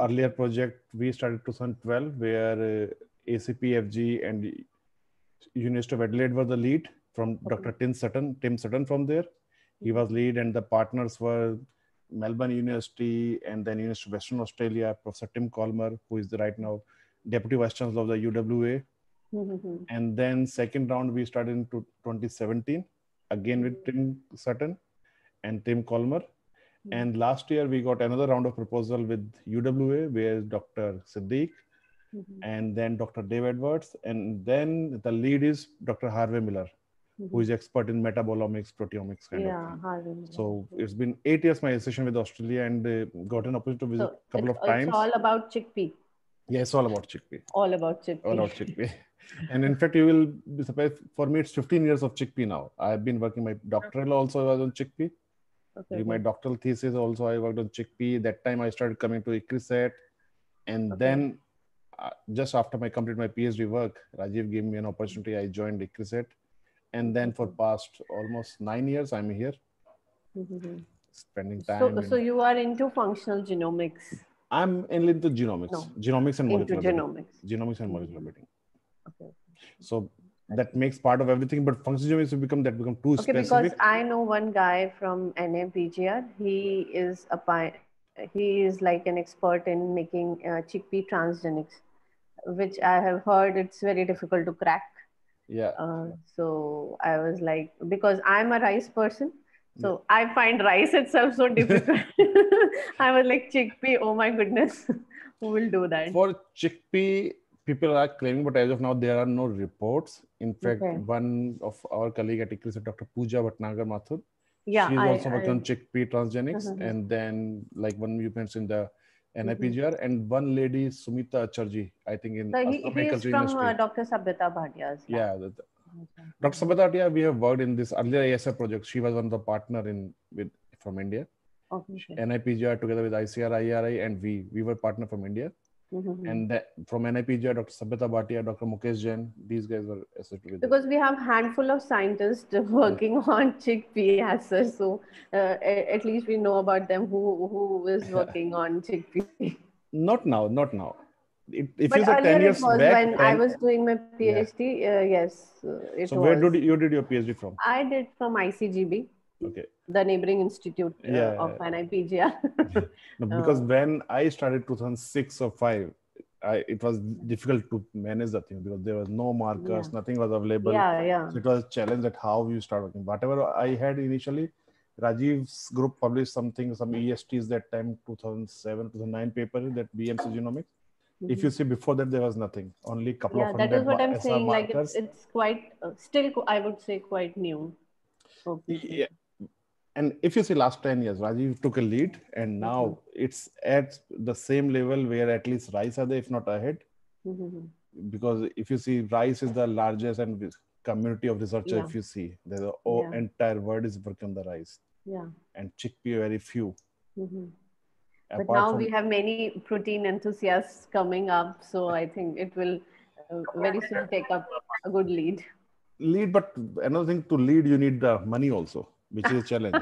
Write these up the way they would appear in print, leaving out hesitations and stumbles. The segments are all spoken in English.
earlier project we started 2012, where ACPFG and University of Adelaide were the lead from Dr. Tim Sutton from there. He was lead, and the partners were Melbourne University and then University of Western Australia, Professor Tim Colmer, who is the right now Deputy Vice Chancellor of the UWA. Mm-hmm. And then second round, we started in 2017, again with Tim Sutton and Tim Colmer. Mm-hmm. And last year, we got another round of proposal with UWA, where Dr. Siddique, mm-hmm. and then Dr. Dave Edwards. And then the lead is Dr. Harvey Millar, who is expert in metabolomics, proteomics kind of thing. So it's been 8 years my session with Australia, and got an opportunity to visit a couple of times. It's all about chickpea. Yeah, it's all about chickpea. All about chickpea. All about chickpea. And in fact, you will be surprised, for me, it's 15 years of chickpea now. I've been working, my doctoral also was on chickpea. Okay. During my doctoral thesis also, I worked on chickpea. That time I started coming to ICRISAT. And then just after I completed my PhD work, Rajiv gave me an opportunity. I joined ICRISAT. And then for past almost 9 years, I'm here, spending time. So you are into functional genomics. I'm into genomics, genomics and molecular biology. Genomics and molecular biology. Okay. So that makes part of everything, but functional genomics become too specific. Okay, because I know one guy from NAPGR. He is like an expert in making chickpea transgenics, which I have heard it's very difficult to crack. Yeah. So I was like, because I'm a rice person, so I find rice itself so difficult. I was like, chickpea, oh my goodness, who will do that? For chickpea, people are claiming, but as of now, there are no reports. In fact, one of our colleagues at ICRISAT, Dr. Pooja Bhatnagar-Mathur, she's also worked on chickpea transgenics. And then like one you mentioned, the NIPGR, and one lady, Sumita Acharjee, I think in he is from Dr. Sabhyata Bhatia. Yeah, Dr. Sabhyata Bhatia, we have worked in this earlier ASF project. She was one of the partner from India. Okay. NIPGR together with ICRI, IRRI, and we were partner from India. And from NIPGR, Dr. Sabhyata Bhatia, Dr. Mukesh Jain, these guys were associated with because we have a handful of scientists working on chickpea assets. So at least we know about them, who is working on chickpea. Not now. If it was 10 years back, when I was doing my PhD, yes. So where did your PhD from? I did from ICGB. Okay. The neighboring institute of NIPGR. No, because when I started 2006 or 2005, it was difficult to manage the thing because there was no markers, nothing was available. So it was a challenge that how you start working. Whatever I had initially, Rajiv's group published something, some ESTs that time, 2007, 2009 paper, that BMS genomics. If you see before that, there was nothing, only a couple of hundred. That is what I'm saying, markers. Like it's quite, still I would say quite new. Yeah. And if you see last 10 years, Rajiv took a lead, and now it's at the same level where at least rice are there, if not ahead. Because if you see, rice is the largest and community of researchers. If you see, the entire world is working on the rice. Yeah. And chickpea very few. But now we have many protein enthusiasts coming up, so I think it will very soon take up a good lead. But another thing, to lead, you need the money also, which is a challenge.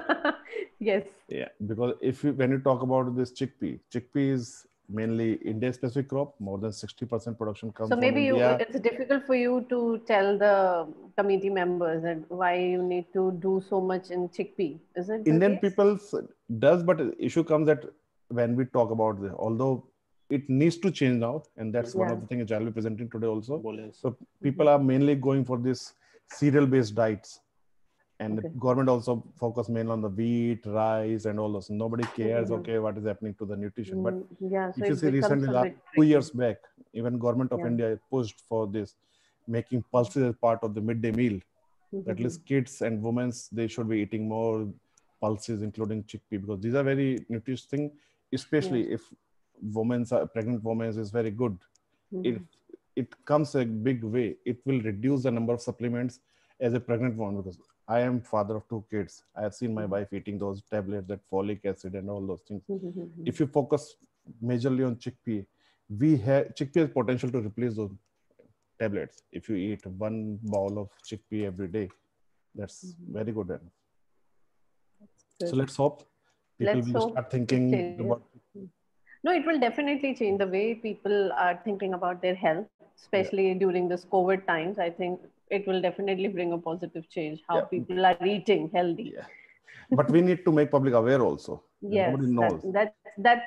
Yes. Yeah, because when you talk about this chickpea is mainly India-specific crop. More than 60% production comes from India. So maybe it's difficult for you to tell the committee members that why you need to do so much in chickpea. Is it Indian people does, but issue comes that when we talk about this, although it needs to change now, and that's one of the things which I'll be presenting today also. So people are mainly going for this cereal-based diets. And the government also focus mainly on the wheat, rice, and all those. Nobody cares, what is happening to the nutrition. But so if you see recently, like 2 years back, even government of India pushed for this, making pulses as part of the midday meal. At least kids and women, they should be eating more pulses, including chickpea, because these are very nutritious things, especially if pregnant women is very good. If it comes a big way, it will reduce the number of supplements as a pregnant woman, because I am father of 2 kids. I have seen my wife eating those tablets, that folic acid and all those things. If you focus majorly on chickpea, chickpea has potential to replace those tablets. If you eat 1 bowl of chickpea every day, that's very good. So let's hope people will start thinking about. No, it will definitely change the way people are thinking about their health, especially during this COVID times. I think it will definitely bring a positive change, how people are eating healthy. Yeah. But we need to make public aware also. Yes, nobody knows.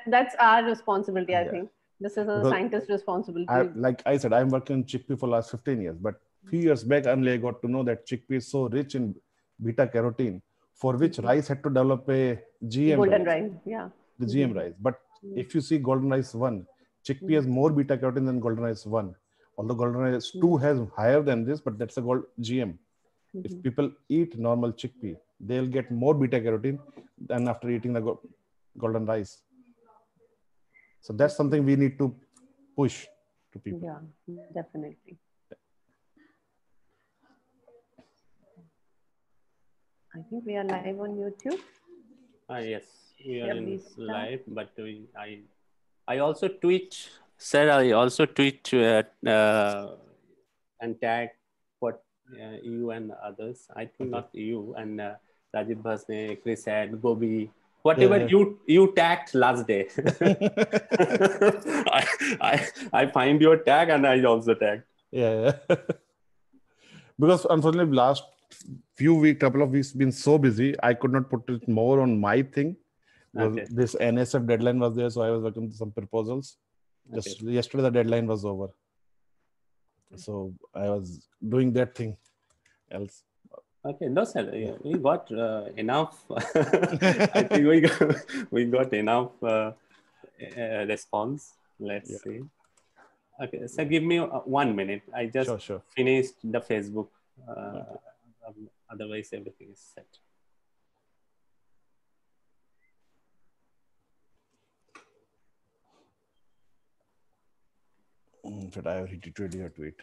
That's our responsibility, I think. This is a scientist's responsibility. Like I said, I'm working on chickpea for the last 15 years, but a few years back, I got to know that chickpea is so rich in beta carotene, for which rice had to develop a GM golden rice. The GM rice. But if you see golden rice 1, chickpea has more beta carotene than golden rice 1. Although golden rice 2 has higher than this, but that's a gold GM. If people eat normal chickpea, they'll get more beta carotene than after eating the golden rice. So that's something we need to push to people. Yeah, definitely. I think we are live on YouTube. Yes, we are live, but I also tweet, sir, I also tweet and tag what you and others, I think not you and Rajiv Varshney, ICRISAT, GOBii, whatever you tagged last day. I find your tag and I also tagged. Yeah. Because unfortunately last few weeks, couple of weeks been so busy, I could not put it more on my thing. Okay. This NSF deadline was there, so I was working on some proposals. Just yesterday the deadline was over. So I was doing that thing else. Okay, no sir, we got enough. I think we got enough response. Let's see. Okay, so give me 1 minute. I just finished the Facebook. Otherwise, everything is set. In fact, I have retweeted your tweet.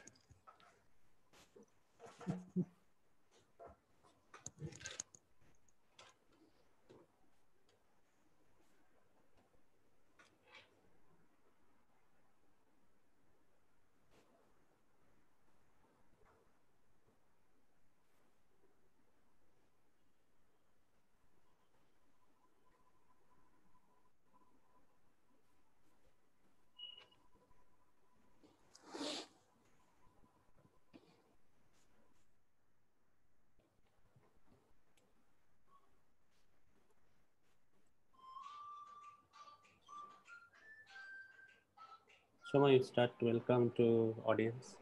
Soma, you start. Welcome to audience.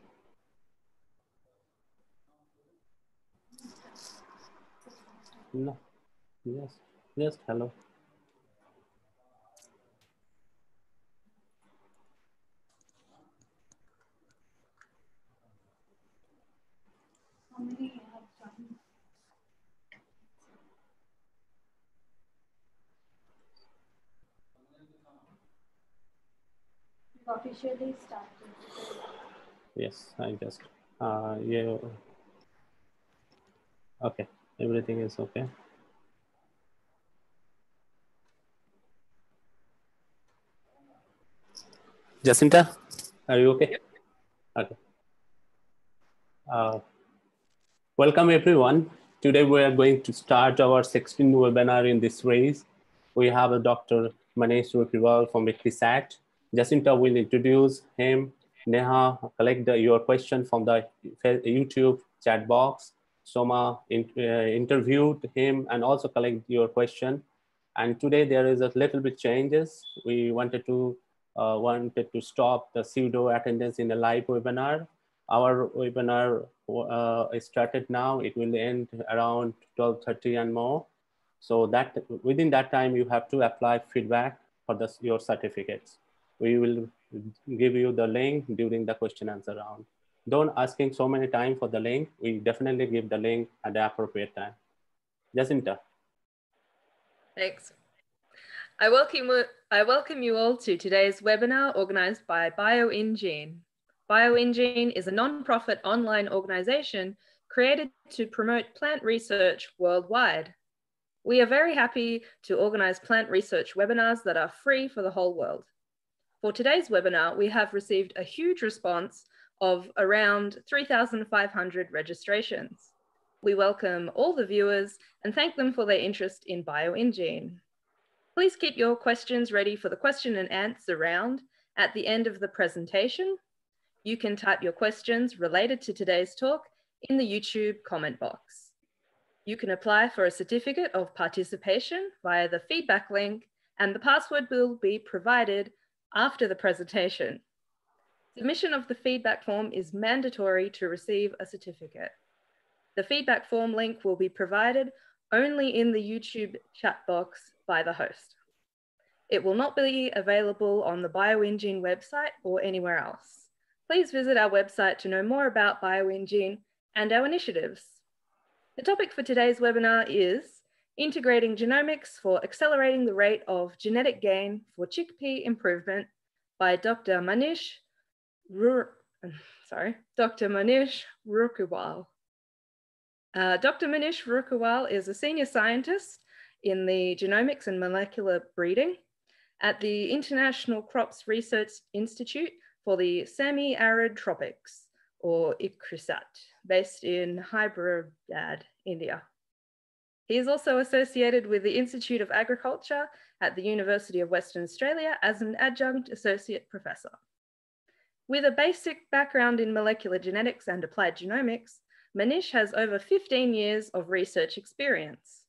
No, just hello. Officially started. Yes, I just okay, everything is okay. Jacinta, are you okay? Okay. Welcome everyone. Today we are going to start our 16th webinar in this series. We have a Dr. Manish Roorkiwal from ICRISAT. Jacinta will introduce him. Neha, collect your question from the YouTube chat box. Soma interviewed him and also collect your question. And today there is a little bit changes. We wanted to stop the pseudo attendance in the live webinar. Our webinar is started now. It will end around 12:30 and more. So that within that time you have to apply feedback for your certificates. We will give you the link during the question answer round. Don't asking so many times for the link. We definitely give the link at the appropriate time. Jacinta. Thanks. I welcome you all to today's webinar organized by Bioingene. Bioingene is a nonprofit online organization created to promote plant research worldwide. We are very happy to organize plant research webinars that are free for the whole world. For today's webinar, we have received a huge response of around 3,500 registrations. We welcome all the viewers and thank them for their interest in Bioingene. Please keep your questions ready for the question and answer round at the end of the presentation. You can type your questions related to today's talk in the YouTube comment box. You can apply for a certificate of participation via the feedback link, and the password will be provided after the presentation. Submission of the feedback form is mandatory to receive a certificate. The feedback form link will be provided only in the YouTube chat box by the host. It will not be available on the Bioingene website or anywhere else. Please visit our website to know more about Bioingene and our initiatives. The topic for today's webinar is Integrating Genomics for Accelerating the Rate of Genetic Gain for Chickpea Improvement by Dr. Manish Roorkiwal. Dr. Manish Roorkiwal is a senior scientist in the genomics and molecular breeding at the International Crops Research Institute for the Semi-Arid Tropics, or ICRISAT, based in Hyderabad, India. He is also associated with the Institute of Agriculture at the University of Western Australia as an adjunct associate professor. With a basic background in molecular genetics and applied genomics, Manish has over 15 years of research experience.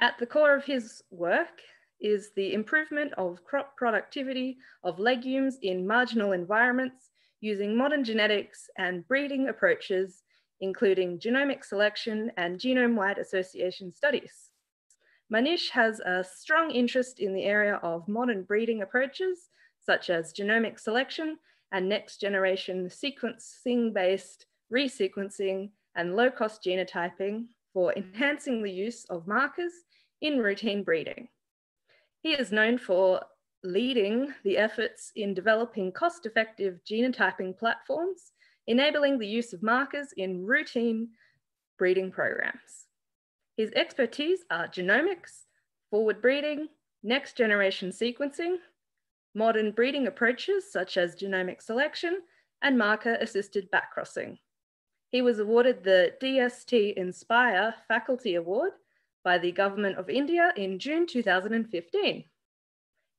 At the core of his work is the improvement of crop productivity of legumes in marginal environments using modern genetics and breeding approaches, including genomic selection and genome-wide association studies. Manish has a strong interest in the area of modern breeding approaches, such as genomic selection and next-generation sequencing-based resequencing and low-cost genotyping for enhancing the use of markers in routine breeding. He is known for leading the efforts in developing cost-effective genotyping platforms, enabling the use of markers in routine breeding programs. His expertise are genomics, forward breeding, next-generation sequencing, modern breeding approaches such as genomic selection, and marker-assisted backcrossing. He was awarded the DST Inspire Faculty Award by the Government of India in June 2015.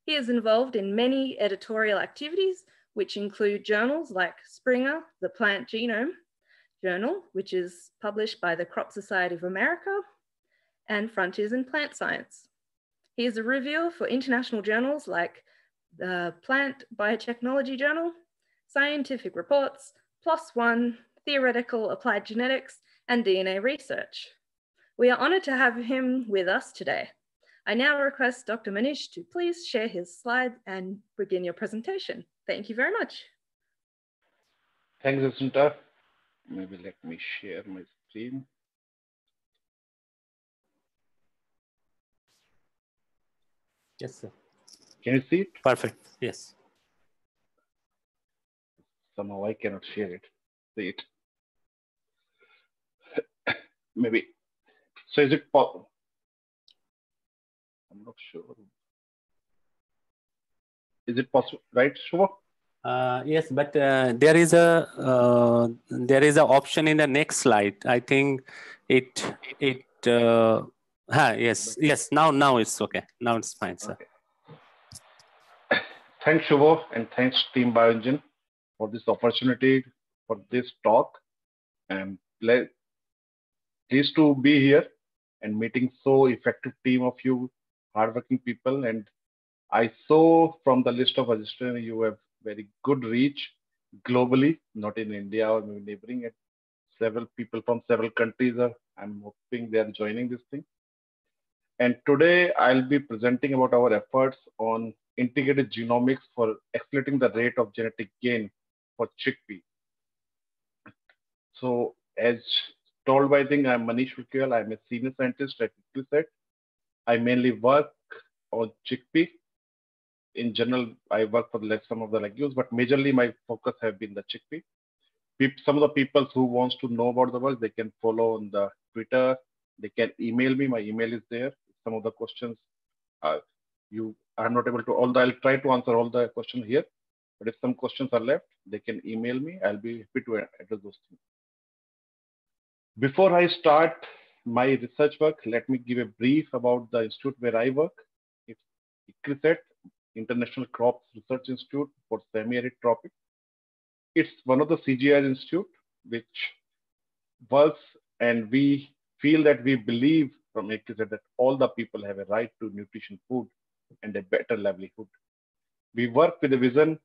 He is involved in many editorial activities, which include journals like Springer, the Plant Genome Journal, which is published by the Crop Society of America, and Frontiers in Plant Science. He is a reviewer for international journals like the Plant Biotechnology Journal, Scientific Reports, Plus One, Theoretical Applied Genetics, and DNA Research. We are honored to have him with us today. I now request Dr. Manish to please share his slides and begin your presentation. Thank you very much. Thanks, Jacinta. Maybe let me share my screen. Yes, sir. Can you see it? Perfect, yes. Somehow I cannot share it. See it? Maybe. So is it possible? I'm not sure. Is it possible, right, Shubho? Yes, but there is a option in the next slide. I think yes. Now it's okay. Now it's fine, sir. Okay. Thanks, Shubho, and thanks, Team Bioingene, for this opportunity, for this talk. I'm pleased to be here and meeting so effective team of you, hardworking people. And I saw from the list of registrants, you have very good reach globally, not in India or neighboring it. Several people from several countries are, I'm hoping they're joining this thing. And today I'll be presenting about our efforts on integrated genomics for accelerating the rate of genetic gain for chickpea. So as told by, I think I'm Manish Roorkiwal, I'm a senior scientist at ICRISAT. I mainly work on chickpea. In general, I work for some of the legumes, but majorly my focus have been the chickpea. Some of the people who wants to know about the work, they can follow on the Twitter, they can email me, my email is there. Some of the questions I'm not able to, although I'll try to answer all the questions here. But if some questions are left, they can email me. I'll be happy to address those things. Before I start my research work, let me give a brief about the institute where I work. If ICRISAT, International Crops Research Institute for Semi-Arid Tropics. It's one of the CGI's institute, which was, and we feel that we believe from ICRISAT that all the people have a right to nutrition, food, and a better livelihood. We work with the vision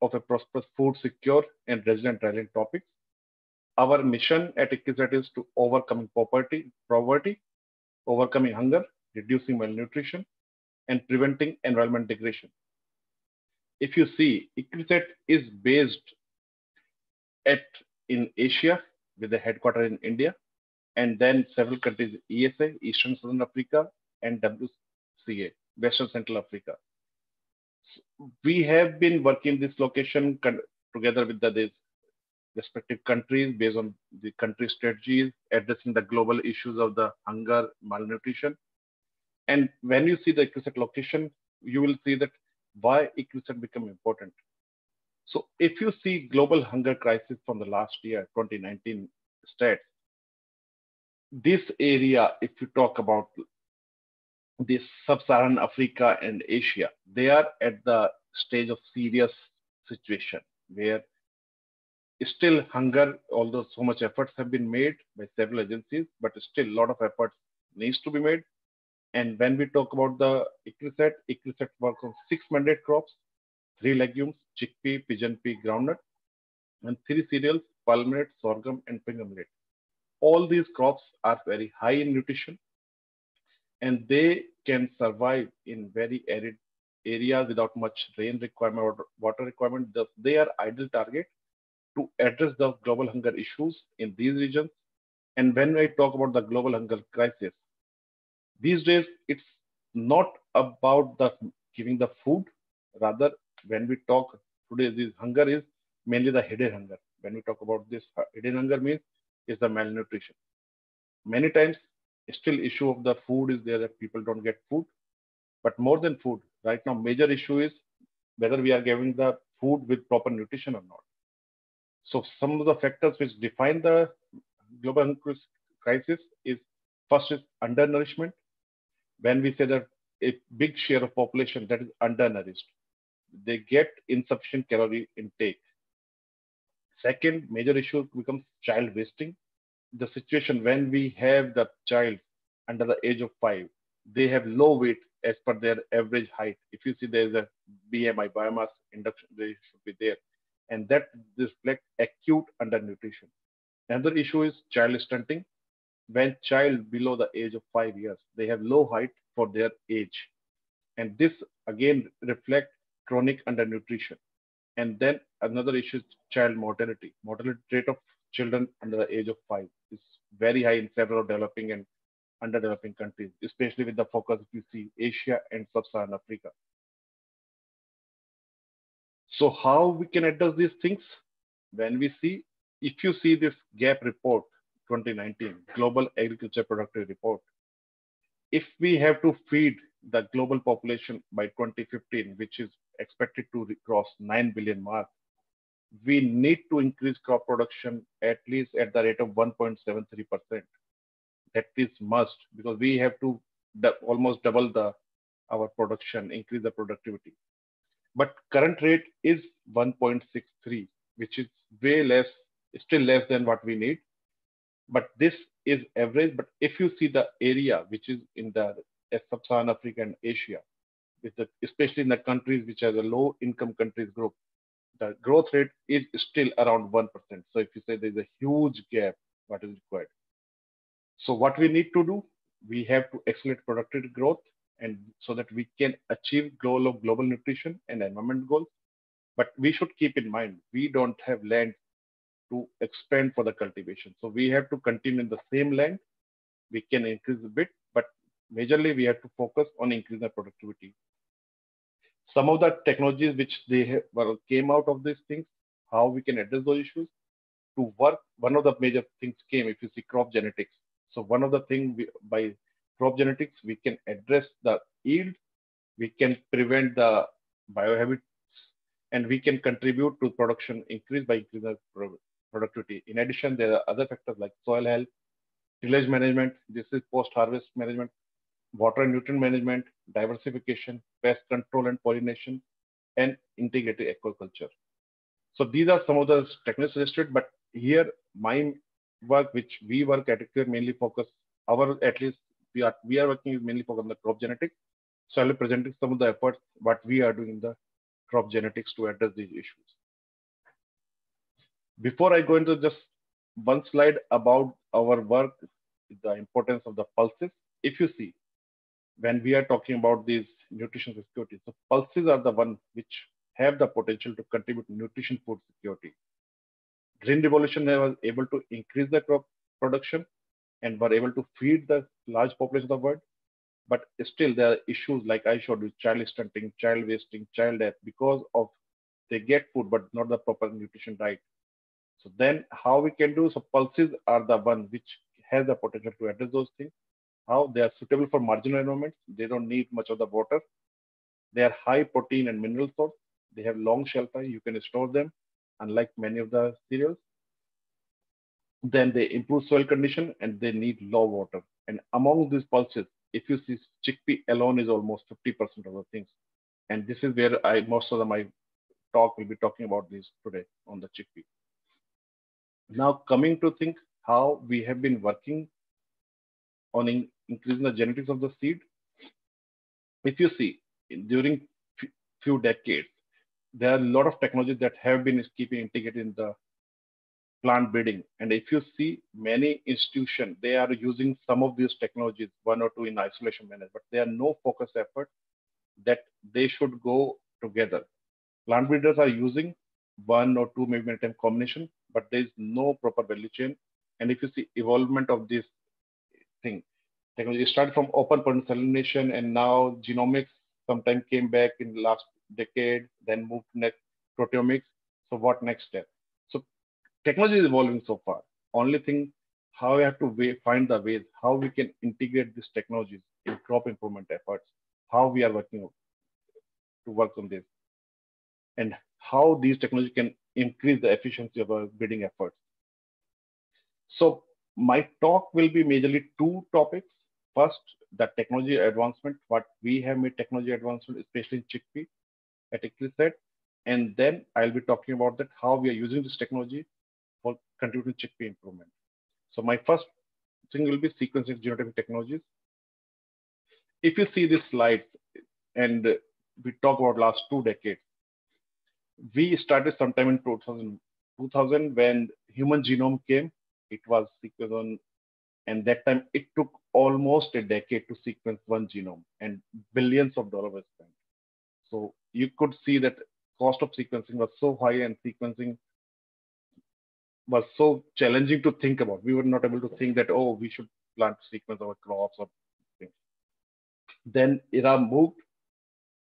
of a prosperous, food secure, and resilient topics. Our mission at ICRISAT is to overcoming poverty, overcoming hunger, reducing malnutrition, and preventing environment degradation. If you see, ICRISAT is based in Asia with the headquarters in India, and then several countries, ESA, Eastern Southern Africa, and WCA, Western Central Africa. We have been working this location together with the respective countries based on the country strategies, addressing the global issues of the hunger, malnutrition. And when you see the ICRISAT location, you will see that why ICRISAT become important. So if you see global hunger crisis from the last year, 2019 stats, this area, if you talk about this sub-Saharan Africa and Asia, they are at the stage of serious situation where still hunger, although so much efforts have been made by several agencies, but still a lot of efforts needs to be made. And when we talk about the ICRISAT, ICRISAT works on 6 mandate crops, 3 legumes, chickpea, pigeon pea, groundnut, and 3 cereals, palm millet, sorghum, and finger millet. All these crops are very high in nutrition, and they can survive in very arid areas without much rain requirement or water requirement. They are ideal target to address the global hunger issues in these regions. And when I talk about the global hunger crisis, these days, it's not about giving the food. Rather, when we talk today, this hunger is mainly the hidden hunger. When we talk about this, hidden hunger means is the malnutrition. Many times, still issue of the food is there that people don't get food. But more than food, right now, major issue is whether we are giving the food with proper nutrition or not. So some of the factors which define the global hunger crisis is, first is undernourishment. When we say that a big share of population that is undernourished, they get insufficient calorie intake. Second major issue becomes child wasting. The situation when we have the child under the age of 5, they have low weight as per their average height. If you see there is a BMI, biomass induction, they should be there. And that reflects acute undernutrition. Another issue is child stunting. When child below the age of 5 years, they have low height for their age. And this again reflects chronic undernutrition. And then another issue is child mortality. Mortality rate of children under the age of 5 is very high in several developing and underdeveloping countries, especially with the focus if you see Asia and sub-Saharan Africa. So how we can address these things? When we see, if you see this GAP report, 2019 Global Agriculture Productivity Report. If we have to feed the global population by 2015, which is expected to cross 9 billion mark, we need to increase crop production at least at the rate of 1.73%. That is must, because we have to almost double our production, increase the productivity. But current rate is 1.63, which is way less, still less than what we need. But this is average. But if you see the area which is in the sub-Saharan Africa and Asia, with especially in the countries which are the low-income countries group, the growth rate is still around 1%. So if you say there is a huge gap, what is required? So what we need to do, we have to accelerate productivity growth, and so that we can achieve goal of global nutrition and environment goals. But we should keep in mind we don't have land to expand for the cultivation. So we have to continue in the same land. We can increase a bit, but majorly we have to focus on increasing the productivity. Some of the technologies which came out of these things, how we can address those issues to work. One of the major things came, if you see, crop genetics. So one of the things by crop genetics, we can address the yield, we can prevent the biohazard, and we can contribute to production increase by increasing the productivity. In addition, there are other factors like soil health, tillage management. This is post-harvest management. water and nutrient management, diversification, pest control and pollination, and integrated aquaculture. So these are some of the techniques suggested, but here my work, which we work at, mainly focus, at least we are working mainly focused on the crop genetics. So I'll be presenting some of the efforts, what we are doing in the crop genetics to address these issues. Before I go into just one slide about our work, the importance of the pulses. If you see, when we are talking about these nutrition security, so pulses are the one which have the potential to contribute to nutrition food security. Green Revolution was able to increase the crop production and were able to feed the large population of the world. But still there are issues like I showed with child stunting, child wasting, child death, because of they get food, but not the proper nutrition diet. So then how we can do, so pulses are the one which has the potential to address those things. How they are suitable for marginal environments. They don't need much of the water. They are high protein and mineral source. They have long shelf life. You can store them, unlike many of the cereals. Then they improve soil condition and they need low water. And among these pulses, if you see, chickpea alone is almost 50% of the things. And this is where I, most of my talk will be talking about this today on the chickpea. Now coming to think how we have been working on increasing the genetics of the seed. If you see, during few decades, there are a lot of technologies that have been keeping integrated in the plant breeding. And if you see many institutions, they are using some of these technologies, one or two in isolation manner, but there are no focused effort that they should go together. Plant breeders are using one or two maybe time combination, but there is no proper value chain. And if you see evolvement of this thing, technology started from open pollination and now genomics sometime came back in the last decade, then moved to next proteomics. So what next step? So technology is evolving so far. Only thing, how we have to find the ways, how we can integrate these technologies in crop improvement efforts, how we are working to work on this, and how these technologies can increase the efficiency of our breeding efforts. So my talk will be majorly two topics. First, the technology advancement, what we have made technology advancement, especially in chickpea at ICRISAT. And then I'll be talking about that, how we are using this technology for contributing chickpea improvement. So my first thing will be sequencing genotyping technologies. If you see this slide, and we talk about last 2 decades, we started sometime in 2000 when human genome came. It was sequenced on, and that time it took almost a decade to sequence one genome, and billions of dollars were spent. So you could see that cost of sequencing was so high and sequencing was so challenging to think about. We were not able to think that, oh, we should plan to sequence our crops or things. Then era moved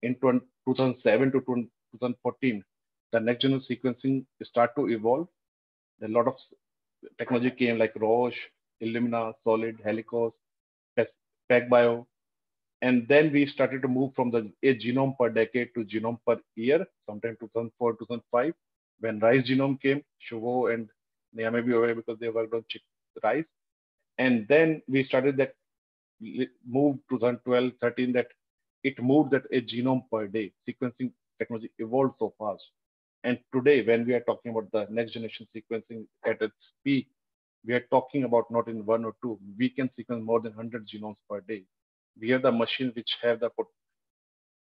in 2007 to 2014. The next general sequencing started to evolve. A lot of technology came like Roche, Illumina, Solid, Helicos, PacBio. And then we started to move from the a genome per decade to genome per year, sometime 2004, 2005, when rice genome came. Shubho and Nia may be aware because they worked on rice. And then we started that move 2012, 13, that it moved that a genome per day. Sequencing technology evolved so fast. And today, when we are talking about the next generation sequencing at its peak, we are talking about not in one or two. We can sequence more than 100 genomes per day. We have the machines which have the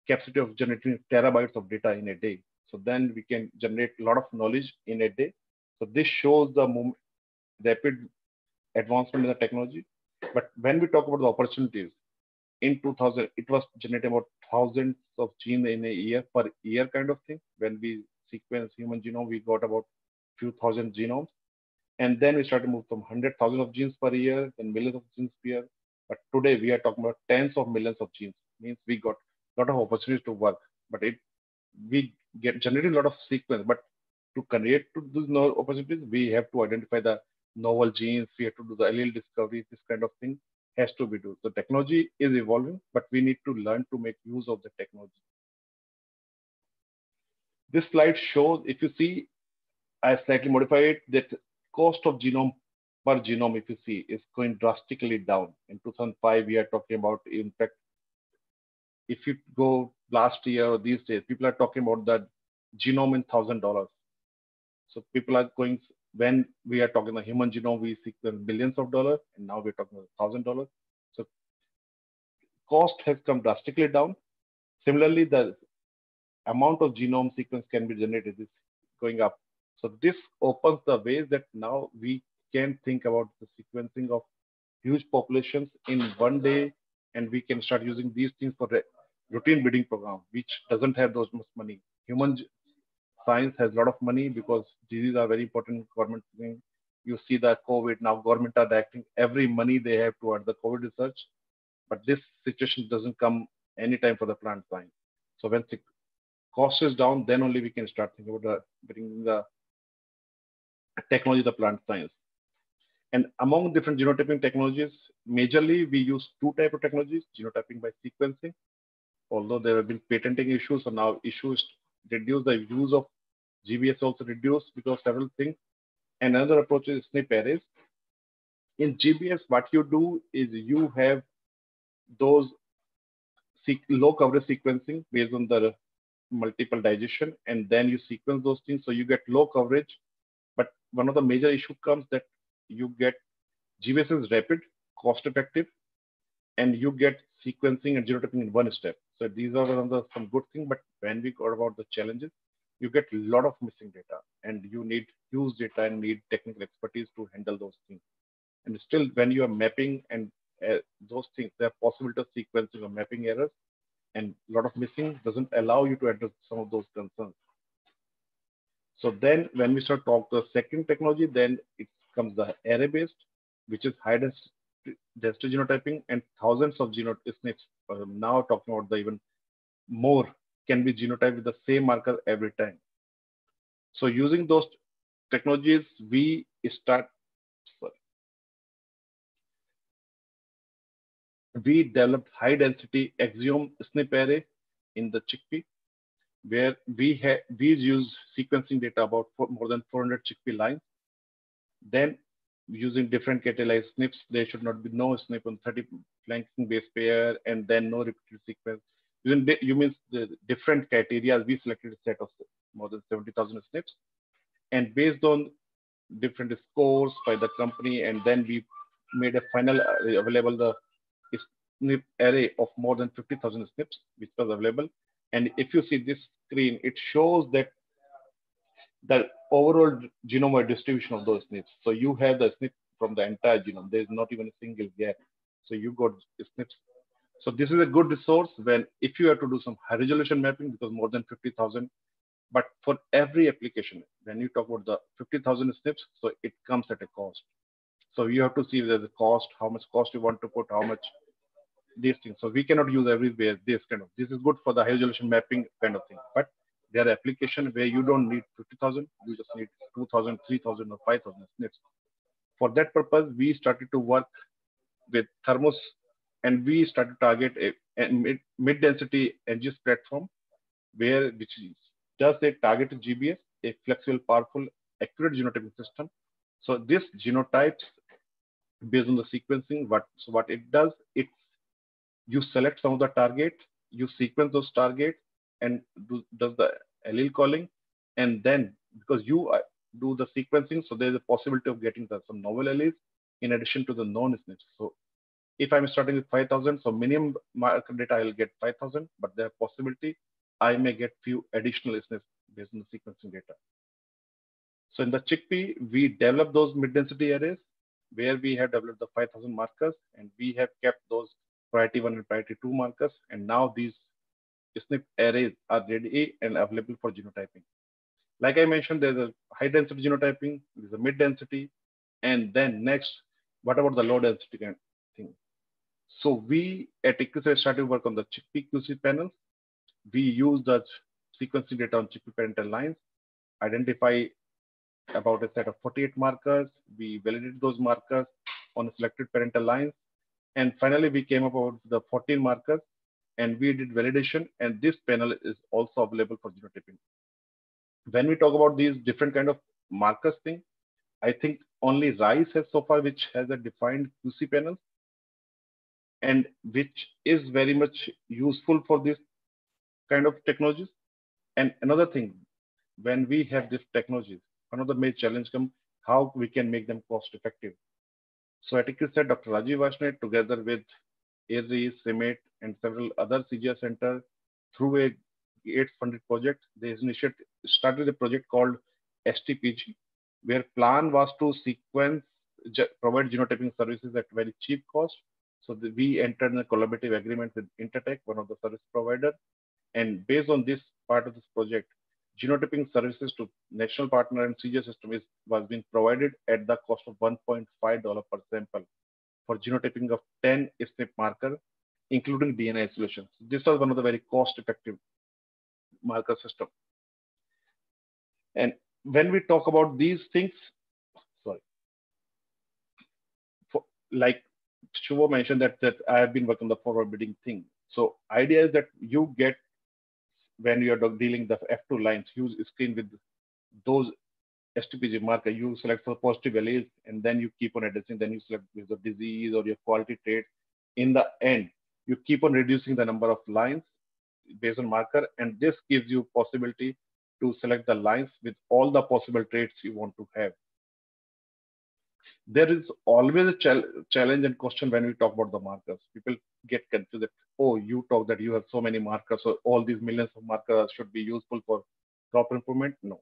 capacity of generating terabytes of data in a day. So then we can generate a lot of knowledge in a day. So this shows the rapid advancement in the technology. But when we talk about the opportunities, in 2000, it was generating about thousands of genes in a year per year kind of thing. When we sequence human genome, we got about few thousand genomes. And then we started to move from 100,000 of genes per year, then millions of genes per year. But today we are talking about tens of millions of genes. Means we got a lot of opportunities to work, but we get generated a lot of sequence. But to create those opportunities, we have to identify the novel genes. We have to do the allele discovery. This kind of thing has to be done. So technology is evolving, but we need to learn to make use of the technology. This slide shows, if you see, I slightly modified it, that cost of genome per genome, if you see, is going drastically down. In 2005, we are talking about, in fact, if you go last year or these days, people are talking about that genome in $1,000. So people are going, when we are talking the human genome, we sequence billions of dollars, and now we're talking about $1,000. So cost has come drastically down. Similarly, the amount of genome sequence can be generated is going up. So this opens the ways that now we can think about the sequencing of huge populations in one day, and we can start using these things for routine breeding program, which doesn't have those much money. Human science has a lot of money because diseases are very important government thing. You see that COVID, now government are directing every money they have towards the COVID research, but this situation doesn't come anytime for the plant science. So when the cost is down, then only we can start thinking about bringing the technology to the plant science. And among different genotyping technologies, majorly we use two types of technologies, genotyping by sequencing, although there have been patenting issues. So now issues reduce, the use of GBS also reduced because of several things. And another approach is SNP arrays. In GBS, what you do is you have those low coverage sequencing based on the multiple digestion, and then you sequence those things. So you get low coverage. But one of the major issues comes that you get GBS is rapid, cost effective, and you get sequencing and genotyping in one step. So these are some good things, but when we go about the challenges, you get a lot of missing data, and you need huge data and need technical expertise to handle those things. And still, when you are mapping and those things, they are possible to sequencing or mapping errors, and a lot of missing doesn't allow you to address some of those concerns. So then when we start talking the second technology, then it comes the array-based, which is high density genotyping, and thousands of SNPs, now talking about the even more, can be genotyped with the same marker every time. So using those technologies, we start, we developed high density axiom SNP array in the chickpea, where we use sequencing data about more than 400 chickpea lines. Then using different catalyzed SNPs, there should not be no SNP on 30 flanking base pair, and then no repeated sequence. You mean the different criteria, we selected a set of more than 70,000 SNPs. And based on different scores by the company, and then we made a final available the SNP array of more than 50,000 SNPs, which was available. And if you see this screen, it shows that the overall genome distribution of those SNPs. So you have the SNP from the entire genome. There's not even a single gap. So you got SNPs. So this is a good resource when if you have to do some high resolution mapping, because more than 50,000, but for every application, when you talk about the 50,000 SNPs, so it comes at a cost. So you have to see there's a cost, how much cost you want to put, how much these things. So we cannot use everywhere this kind of, this is good for the high resolution mapping kind of thing. But there are applications where you don't need 50,000, you just need 2,000, 3,000 or 5,000 SNPs. For that purpose, we started to work with Thermos, and we started to target a mid-density NGS platform, which does a targeted GBS, a flexible, powerful, accurate genotyping system. So this genotypes based on the sequencing, what it does, it's you select some of the target, you sequence those targets, and does the allele calling, and then because you do the sequencing, so there's a possibility of getting some novel alleles in addition to the known SNPs. So if I'm starting with 5,000, so minimum marker data I'll get 5,000, but there's a possibility I may get few additional SNPs based on the sequencing data. So in the chickpea, we developed those mid-density arrays where we have developed the 5,000 markers, and we have kept those priority 1 and priority 2 markers, and now these SNP arrays are ready and available for genotyping. Like I mentioned, there's a high density genotyping, there's a mid density, and then next, what about the low density kind of thing? So we at ICRISAT started work on the chickpea QC panels. We use the sequencing data on chickpea parental lines, identify about a set of 48 markers. We validated those markers on selected parental lines. And finally, we came up with the 14 markers, and we did validation, and this panel is also available for genotyping. When we talk about these different kind of markers thing, I think only rice has so far which has a defined QC panel and which is very much useful for this kind of technologies. And another thing, when we have these technologies, another major challenge comes how we can make them cost effective. So at ICRISAT, Dr. Rajiv Varshney, together with IRRI, CIMMYT, and several other CGI centers, through a $800 project, they started a project called STPG, where plan was to sequence, provide genotyping services at very cheap cost. So we entered a collaborative agreement with Intertech, one of the service providers. And based on this part of this project, genotyping services to national partner and CGI system was being provided at the cost of $1.5 per sample for genotyping of 10 SNP markers, including DNA isolation. This was one of the very cost-effective marker system. And when we talk about these things, sorry, like Shubho mentioned that I have been working on the forward bidding thing. So idea is that you get, when you are dealing the F2 lines, you screen with those STPG marker, you select for positive alleles, and then you keep on addressing, then you select with the disease or your quality trait. In the end, you keep on reducing the number of lines based on marker, and this gives you possibility to select the lines with all the possible traits you want to have. There is always a challenge and question when we talk about the markers. People get confused that, oh, you talk that you have so many markers, so all these millions of markers should be useful for crop improvement. No,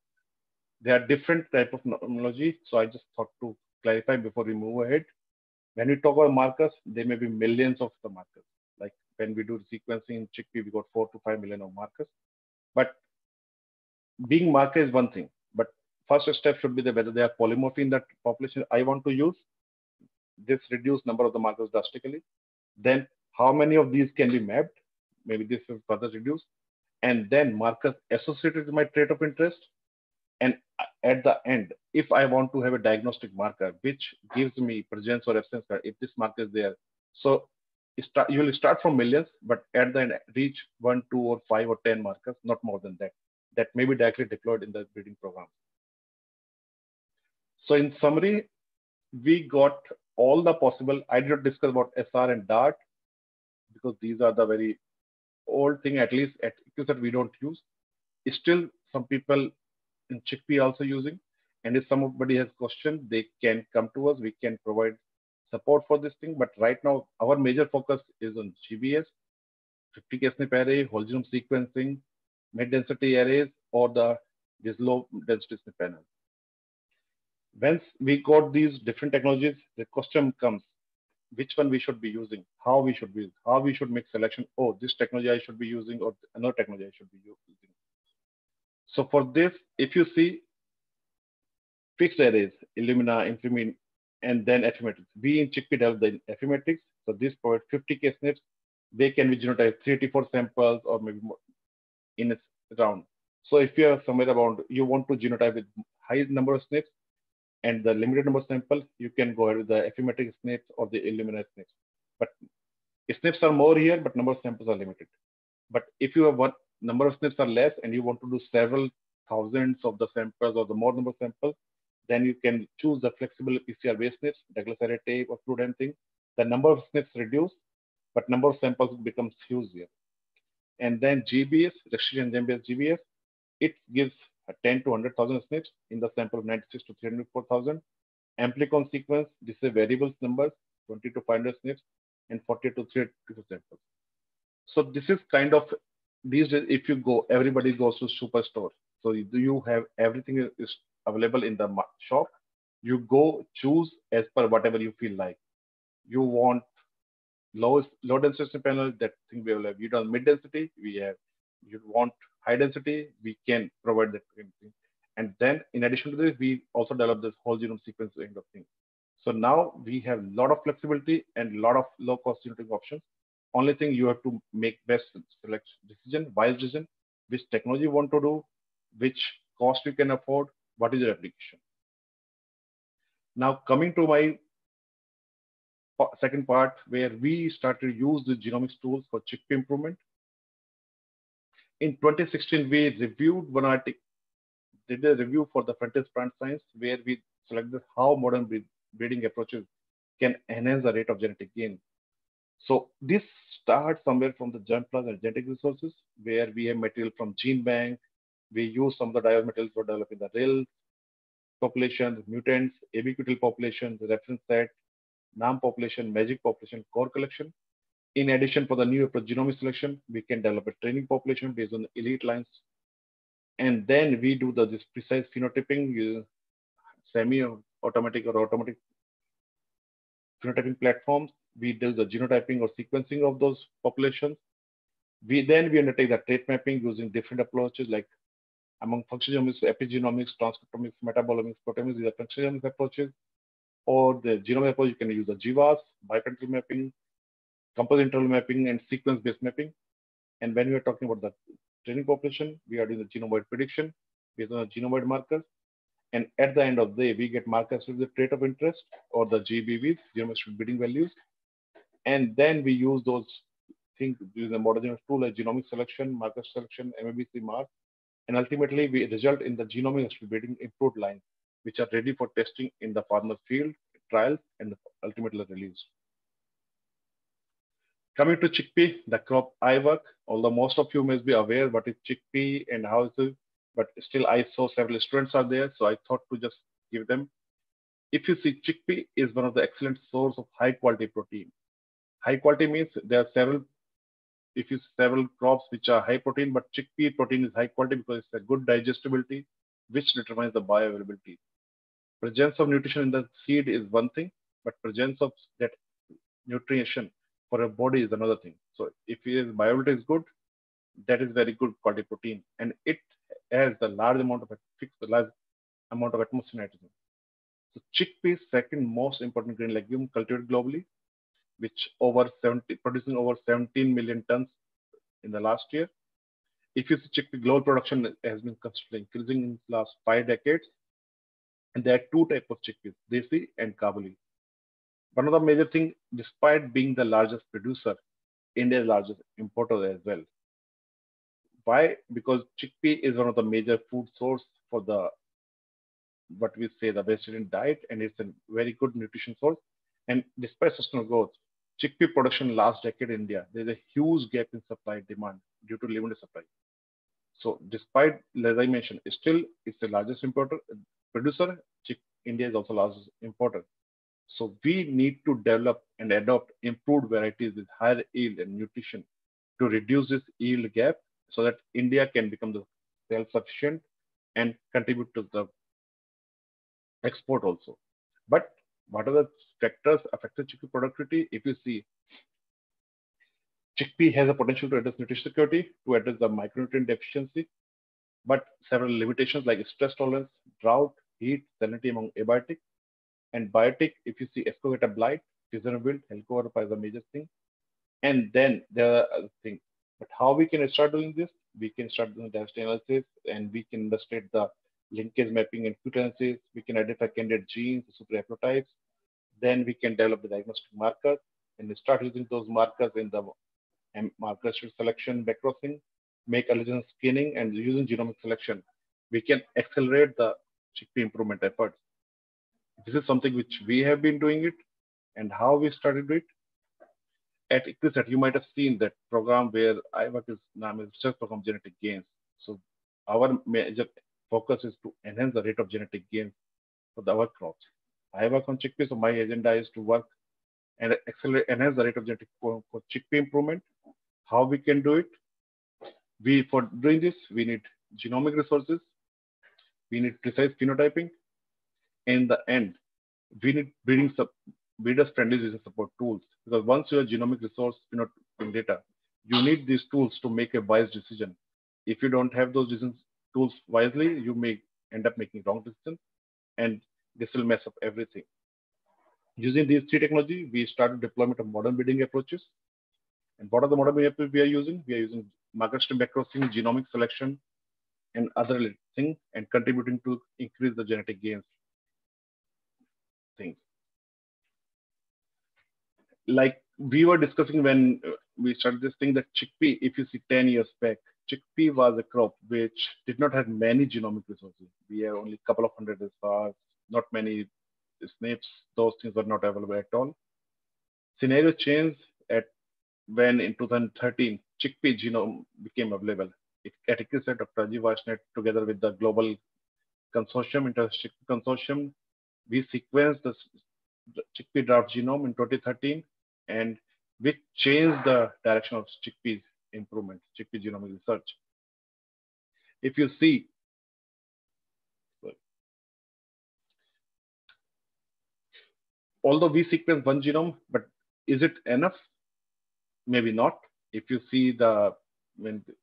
they are different type of nomenclature. So I just thought to clarify before we move ahead. When we talk about markers, there may be millions of the markers. Like when we do sequencing in chickpea, we got 4 to 5 million of markers. But being marker is one thing, but first step should be whether they are polymorphy in that population I want to use. This reduced number of the markers drastically. Then how many of these can be mapped? Maybe this is further reduced. And then markers associated with my trait of interest. And at the end, if I want to have a diagnostic marker, which gives me presence or absence, if this marker is there. So you will start from millions, but at the end reach 1, 2, or 5, or 10 markers, not more than that. That may be directly deployed in the breeding program. So in summary, we got all the possible. I did not discuss about SR and DART because these are the very old thing, at least at ICRISAT we don't use. It's still, some people in chickpea also using. And if somebody has question, they can come to us. We can provide support for this thing. But right now, our major focus is on GBS, 50K SNP array, whole genome sequencing, mid-density arrays, or this low-density SNP panel. Once we got these different technologies, the question comes, which one we should be using, how we should make selection, oh, this technology I should be using, or another technology I should be using. So for this, if you see fixed arrays, Illumina, Infimine, and then Affymetrix. We in chickpea developed the Affymetrix. So this provides 50K SNPs. They can be genotyped 3 to 4 samples or maybe more in a round. So if you are somewhere around, you want to genotype with high number of SNPs and the limited number of samples, you can go ahead with the Affymetrix SNPs or the Illumina SNPs. But SNPs are more here, but number of samples are limited. But if you have one number of SNPs are less and you want to do several thousands of the samples or the more number of samples, then you can choose the flexible PCR-based SNPs, Douglas array tape or fluid thing. The number of SNPs reduced, but number of samples becomes huge here. And then GBS, restriction gene-based GBS, it gives 10 to 100,000 SNPs in the sample of 96 to 304,000. Amplicon sequence, this is a variable numbers, 20 to 500 SNPs, and 40 to 300 samples. So this is kind of, these days, if you go, everybody goes to superstore. So you have everything is available in the shop. You go choose as per whatever you feel like. You want low density panel, that thing we will have. You don't mid density, we have. You want high density, we can provide that thing. And then in addition to this, we also develop this whole genome sequencing of things. So now we have a lot of flexibility and a lot of low cost genotyping options. Only thing you have to make best select decision, wise decision, which technology you want to do, which cost you can afford, what is your application. Now coming to my second part where we start to use the genomics tools for chickpea improvement. In 2016, we reviewed did a review for the Frontiers Plant Science where we So like this, how modern breeding approaches can enhance the rate of genetic gain. So this starts somewhere from the germplasm and genetic resources, where we have material from gene bank. We use some of the diurnal materials for developing the real populations, mutants, ubiquital populations, reference set, NAM population, magic population, core collection. In addition, for the new approach genomic selection, we can develop a training population based on the elite lines. And then we do this precise phenotyping using semi-automatic or automatic phenotyping platforms. We do the genotyping or sequencing of those populations. Then we undertake the trait mapping using different approaches like among functional genomics, epigenomics, transcriptomics, metabolomics, proteomics. These are functional genomics approaches. Or the genome approach, you can use the GWAS, biparental mapping, composite interval mapping, and sequence-based mapping. And when we are talking about the training population, we are doing the genome-wide prediction based on the genome-wide markers. And at the end of the day, we get markers with the trait of interest or the GBVs, genome-based breeding values. And then we use those things using the modern genomics tool like genomic selection, marker selection, MABC mark. And ultimately, we result in the genomic breeding improved lines, which are ready for testing in the farmer field, trials, and ultimately release. Coming to chickpea, the crop I work, although most of you may be aware what is chickpea and how it is, but still I saw several students are there, so I thought to just give them. If you see, chickpea is one of the excellent source of high quality protein. High quality means there are several crops which are high protein, but chickpea protein is high quality because it's a good digestibility, which determines the bioavailability. Presence of nutrition in the seed is one thing, but presence of that nutrition for a body is another thing. So if its bioavailability is good, that is very good quality protein, and it has a large amount of atmosphere nitrogen. So chickpea, second most important green legume cultivated globally, which producing over 17 million tons in the last year. If you check the global production has been constantly increasing in the last 5 decades, and there are two types of chickpeas, Desi and Kabuli. One of the major things, despite being the largest producer, India's largest importer as well. Why? Because chickpea is one of the major food source for the, what we say, the vegetarian diet, and it's a very good nutrition source. And despite sustainable growth, chickpea production last decade in India, there's a huge gap in supply and demand due to limited supply. So despite, as I mentioned, it's the largest producer, India is also the largest importer. So we need to develop and adopt improved varieties with higher yield and nutrition to reduce this yield gap so that India can become self-sufficient and contribute to the export also. But what are the factors affecting chickpea productivity? If you see, chickpea has a potential to address nutrition security, to address the micronutrient deficiency, but several limitations like stress tolerance, drought, heat, salinity among abiotic. And biotic, if you see, Escovita blight, seasonal wilt, Helicobacter is a major thing. And then there are other things. But how we can start doing this? We can start doing diversity analysis, and we can illustrate the linkage mapping and quitances. We can identify candidate genes, super haplotypes. Then we can develop the diagnostic markers and start using those markers in the marker selection, backcrossing, make allergen scanning, and using genomic selection, we can accelerate the chickpea improvement efforts. This is something which we have been doing it, and how we started it. At ICRISAT, you might have seen that program where I work is now research program genetic gains. So our major focus is to enhance the rate of genetic gains for our crops. I work on chickpeas, so my agenda is to work and enhance the rate of genetic for chickpea improvement. How we can do it? For doing this, we need genomic resources, we need precise phenotyping, and in the end, we need breeder-friendly research support tools. Because once you have genomic resource phenotyping data, you need these tools to make a wise decision. If you don't have those decisions, tools wisely, you may end up making wrong decisions, and this will mess up everything. Using these three technologies, we started deployment of modern breeding approaches. And what are the modern breeding approaches we are using? We are using marker stem backcrossing, genomic selection, and other things, and contributing to increase the genetic gains. Things like we were discussing when we started this thing, that chickpea, if you see 10 years back, chickpea was a crop which did not have many genomic resources. We have only a couple of hundred as far not many SNPs, those things were not available at all. Scenario changed at when in 2013, chickpea genome became available. At ICRISAT, Dr. Rajeev Varshney, together with the global consortium, Inter-Chickpea Consortium, we sequenced the chickpea draft genome in 2013, and which changed the direction of chickpea improvement, chickpea genomic research. If you see, although we sequence one genome, but is it enough? Maybe not. If you see the when the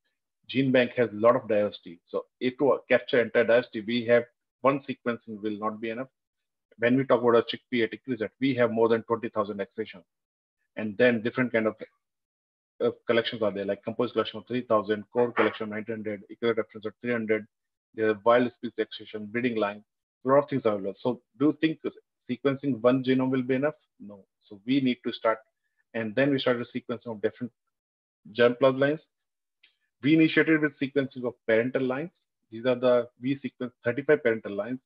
gene bank has a lot of diversity, so if to capture entire diversity, we have one sequencing will not be enough. When we talk about our chickpea at ICRISAT, we have more than 20,000 expressions, and then different kind of collections are there, like composed collection of 3,000, core collection of 900, equivalent reference of 300. There are wild species extraction, breeding line, a lot of things are available. So do you think sequencing one genome will be enough? No. So we need to start, and then we started sequencing of different germplasm lines. We initiated with sequencing of parental lines. These are the, we sequenced 35 parental lines,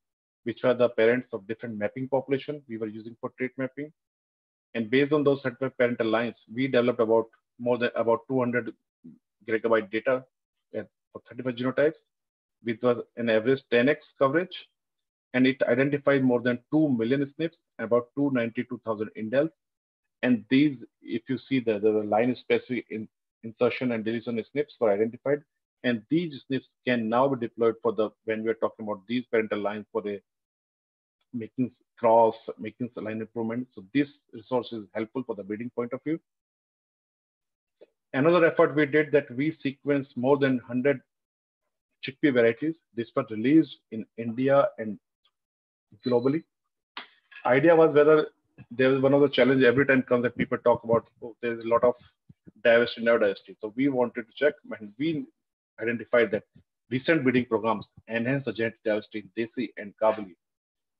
which were the parents of different mapping population we were using for trait mapping. And based on those 35 parental lines, we developed about more than about 200 gigabyte data for 35 genotypes, which was an average 10x coverage. And it identified more than 2 million SNPs and about 292,000 indels. And these, if you see the line specific insertion and deletion SNPs were identified. And these SNPs can now be deployed for the, when we're talking about these parental lines for the making cross, making line improvement. So this resource is helpful for the breeding point of view. Another effort we did that we sequenced more than 100 chickpea varieties. This was released in India and globally. Idea was whether there was one of the challenges every time comes that people talk about, oh, there's a lot of diversity, no diversity. So we wanted to check, and we identified that recent breeding programs enhance the genetic diversity in Desi and Kabuli.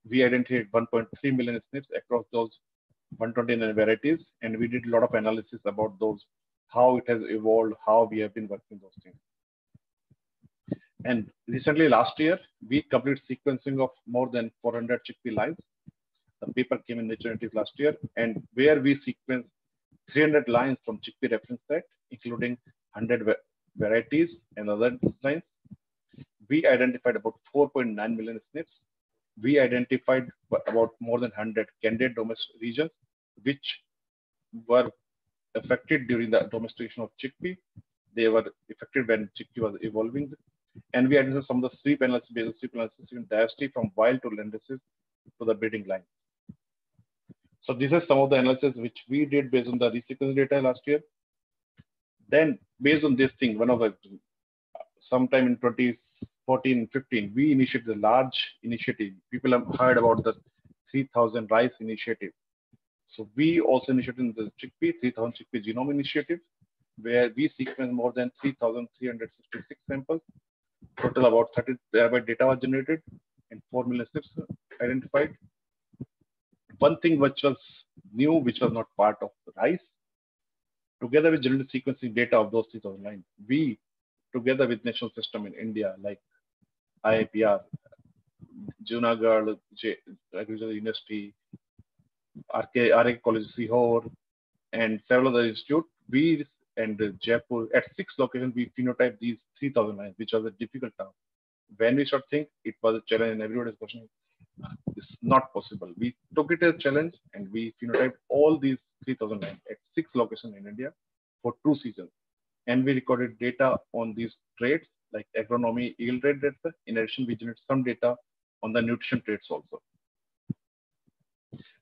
We identified 1.3 million SNPs across those 129 varieties, and we did a lot of analysis about those, how it has evolved, how we have been working those things. And recently, last year, we completed sequencing of more than 400 chickpea lines. The paper came in Nature Genetics last year, and where we sequenced 300 lines from chickpea reference set, including 100 varieties and other lines. We identified about 4.9 million SNPs. We identified about more than 100 candidate domestic regions, which were affected during the domestication of chickpea. They were affected when chickpea was evolving. And we identified some of the sweep analysis, basal sweep analysis in diversity from wild to lendices to the breeding line. So these are some of the analysis which we did based on the resequencing data last year. Then based on this thing, one of the, sometime in 2014, 15, we initiated a large initiative. People have heard about the 3,000 rice initiative. So we also initiated the chickpea, 3,000 chickpea genome initiative, where we sequenced more than 3,366 samples. Total about 30 terabyte data was generated and 4 million SNPs identified. One thing which was new, which was not part of rice, together with genetic sequencing data of those 3,000 lines, we, together with national system in India, like IIPR, Junagadh, Agricultural University, RK College, Sihor, and several other institutes, we and Jaipur, at 6 locations, we phenotyped these 3,000 lines, which was a difficult task. When we should think, it was a challenge, and everyone is questioning, it's not possible. We took it as a challenge, and we phenotyped all these 3,000 lines at 6 locations in India for 2 seasons. And we recorded data on these traits, like agronomy, yield rate data. In addition, we generated some data on the nutrition traits also.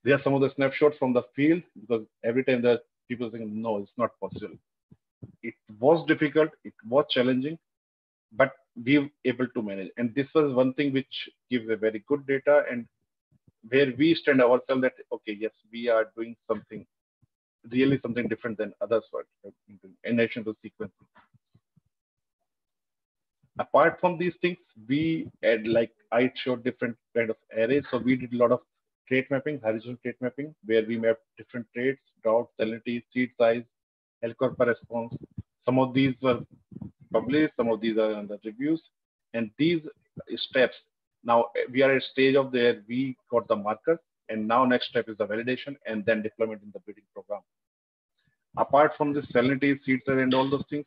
There are some of the snapshots from the field, because every time the people think, no, it's not possible. It was difficult, it was challenging, but we were able to manage. And this was one thing which gives a very good data and where we stand ourselves that, okay, yes, we are doing something, really something different than others in addition to sequencing. Apart from these things, we had, like I showed different kind of arrays. So we did a lot of trait mapping, horizontal trait mapping, where we mapped different traits, drought, salinity, seed size, L corpora response. Some of these were published, some of these are under reviews. And these steps Now we are at a stage of where we got the marker, and now next step is the validation and then deployment in the breeding program. Apart from the salinity, seed size, and all those things,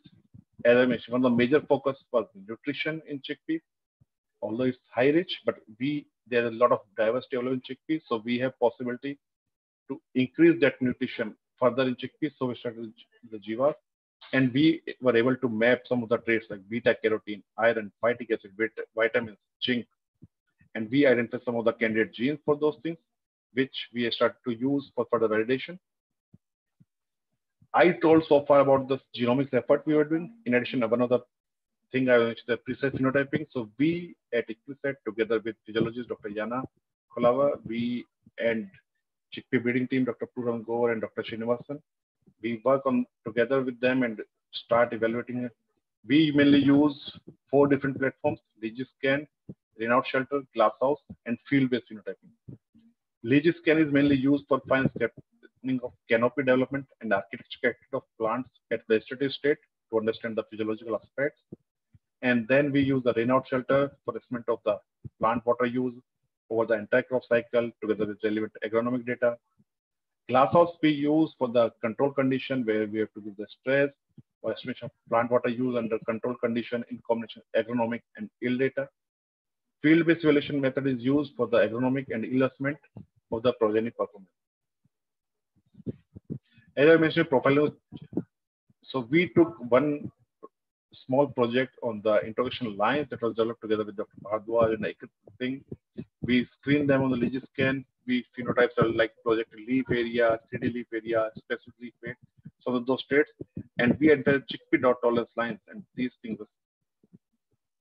as I mentioned, one of the major focus was nutrition in chickpeas. Although it's high rich, but there is a lot of diversity available in chickpeas, so we have possibility to increase that nutrition further in chickpeas. So we started the GWAS, and we were able to map some of the traits like beta carotene, iron, phytic acid, vitamins, zinc, and we identified some of the candidate genes for those things, which we started to use for further validation. I told so far about the genomics effort we were doing. In addition, one other thing I mentioned, the precise phenotyping. So we at ICRISAT, together with physiologist Dr. Yana Kolava, we and chickpea breeding team, Dr. Puram Gore and Dr. Srinivasan, we work on together with them and start evaluating it. We mainly use 4 different platforms: LeagyScan, Renout Shelter, Glasshouse, and field-based phenotyping. LeagyScan is mainly used for fine scattering of canopy development and architecture of plants at the vegetative state to understand the physiological aspects. And then we use the Renout Shelter for assessment of the plant water use over the entire crop cycle together with relevant agronomic data. Glasshouse we use for the control condition, where we have to give the stress or estimation of plant water use under control condition in combination of agronomic and yield data. Field-based evaluation method is used for the agronomic and yield assessment of the progeny performance. As I mentioned, profiling. So we took one small project on the interrogation lines that was developed together with Dr. Bhardwaj and thing. We screen them on the LeagyScan. We phenotypes are like project leaf area, 3D leaf area, specific leaf weight, some of those traits, and we enter chickpea dot tolerance lines, and these things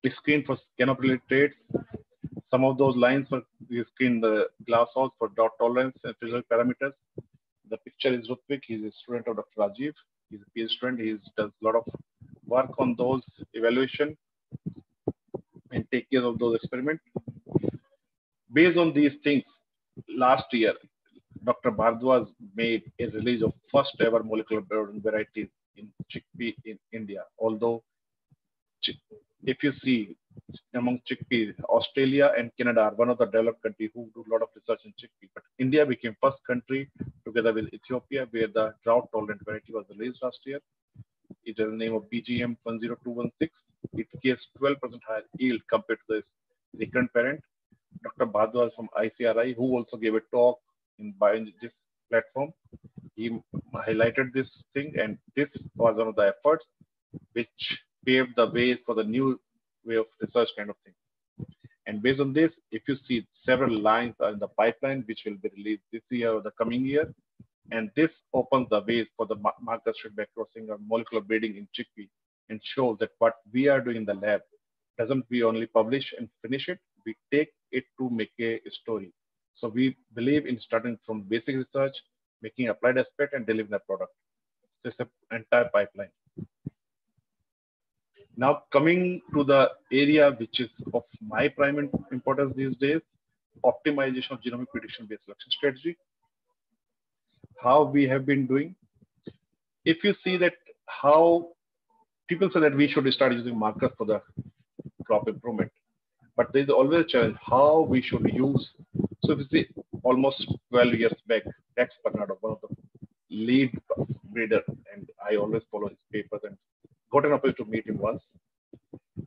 we screen for canopy traits. Some of those lines we screen the Glasshouse for dot tolerance and physical parameters. The picture is Rutvik. He's a student of Dr. Rajiv. He's a PhD student. He does a lot of work on those evaluation and take care of those experiments. Based on these things, last year, Dr. Bhardwaj made a release of first ever molecular biology varieties in chickpea in India. Although, if you see among chickpeas, Australia and Canada are one of the developed countries who do a lot of research in chickpea. But India became first country together with Ethiopia where the drought tolerant variety was released last year. It is the name of BGM 10216. It gives 12% higher yield compared to the second parent. Dr. Bhardwaj from ICRI, who also gave a talk in Bioingene platform, he highlighted this thing, and this was one of the efforts which paved the way for the new way of research kind of thing. And based on this, if you see, several lines are in the pipeline which will be released this year or the coming year, and this opens the ways for the marker feedback crossing or molecular breeding in chickpea, and shows that what we are doing in the lab doesn't we only publish and finish it, we take it to make a story. So we believe in starting from basic research, making applied aspect, and delivering a product. This is the entire pipeline. Now coming to the area which is of my prime importance these days, optimization of genomic prediction-based selection strategy. How we have been doing. If you see that how people say that we should start using markers for the crop improvement, but there's always a challenge how we should use. So if you see, almost 12 years back, Rex Bernardo, one of the lead breeder, and I always follow his papers and got an opportunity to meet him once.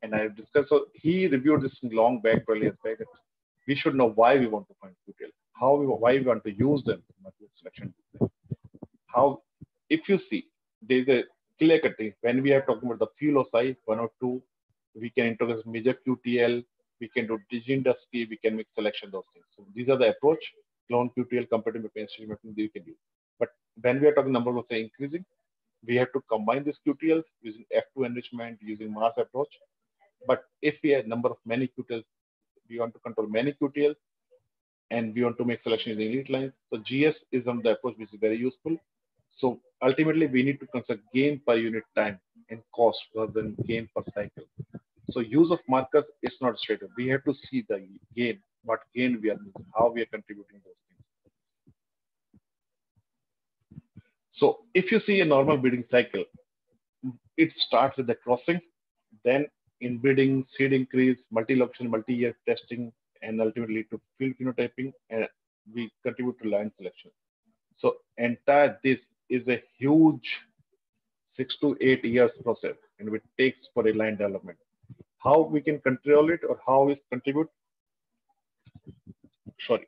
And I discussed, so he reviewed this long back, 12 years back, that we should know why we want to find Q-tail, why we want to use them in market selection. How, if you see, there's a clear cut thing. When we are talking about the Phylocyte 1 or 2, we can introduce major QTL, we can do gene density, we can make selection, those things. So these are the approach, clone QTL, competitive mapping, we can do. But when we are talking number of say increasing, we have to combine this QTL using F2 enrichment, using mass approach. But if we have number of many QTLs, we want to control many QTLs, and we want to make selection using elite lines. So GS is on the approach which is very useful. So ultimately we need to consider gain per unit time and cost rather than gain per cycle. So use of markers is not straight up. We have to see the gain, what gain we are using, how we are contributing those things. So if you see a normal breeding cycle, it starts with the crossing, then inbreeding, seed increase, multi-location, multi-year testing, and ultimately to field phenotyping, and we contribute to line selection. So entire this is a huge 6 to 8 years process, and it takes for a line development. How we can control it, or how we contribute? Sorry.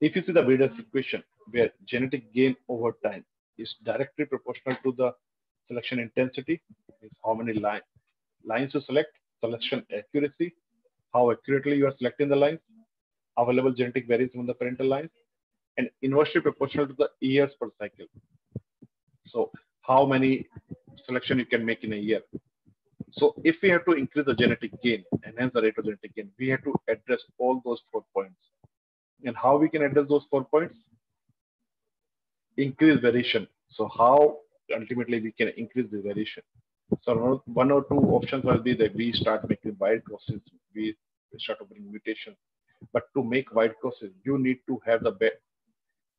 If you see the Breeders' equation, where genetic gain over time is directly proportional to the selection intensity, is how many lines you select, selection accuracy, how accurately you are selecting the lines, available genetic variants from the parental lines, and inversely proportional to the years per cycle. So how many selection you can make in a year. So if we have to increase the genetic gain, enhance the rate of genetic gain, we have to address all those 4 points. And how we can address those 4 points? Increase variation. So how ultimately we can increase the variation. So one or two options will be that we start making wide crosses, we start opening mutations. But to make wide crosses, you need to have the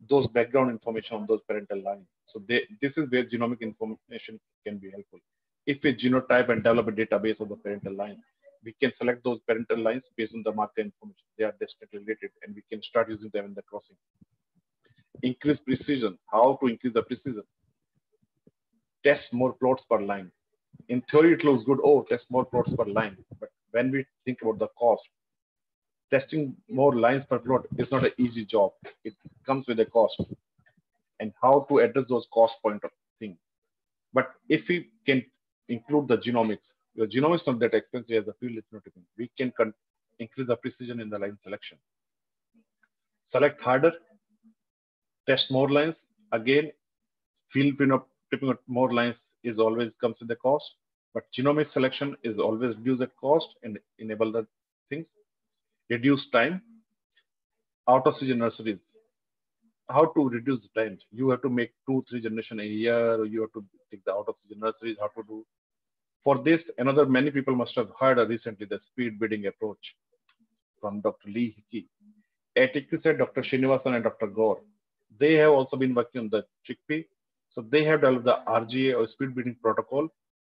those background information on those parental lines. So this is where genomic information can be helpful. If we genotype and develop a database of the parental lines, we can select those parental lines based on the marker information. They are distantly related, and we can start using them in the crossing. Increase precision. How to increase the precision? Test more plots per line. In theory, it looks good. Oh, test more plots per line. But when we think about the cost, testing more lines per plot is not an easy job. It comes with a cost. And how to address those cost point of thing. But if we can include the genomics, the genomics is not that expensive as the field phenotyping. We can increase the precision in the line selection. Select harder, test more lines. Again, field phenotyping of more lines is always comes with the cost, but genomic selection is always reduce at cost and enable the things. Reduce time. Out of season nurseries. How to reduce the time? You have to make 2-3 generation a year, or you have to take the out of season nurseries. How to do? For this, another many people must have heard recently the speed breeding approach from Dr. Lee Hickey. At ICRISAT, Dr. Srinivasan and Dr. Gore, they have also been working on the chickpea. So they have developed the RGA or speed breeding protocol,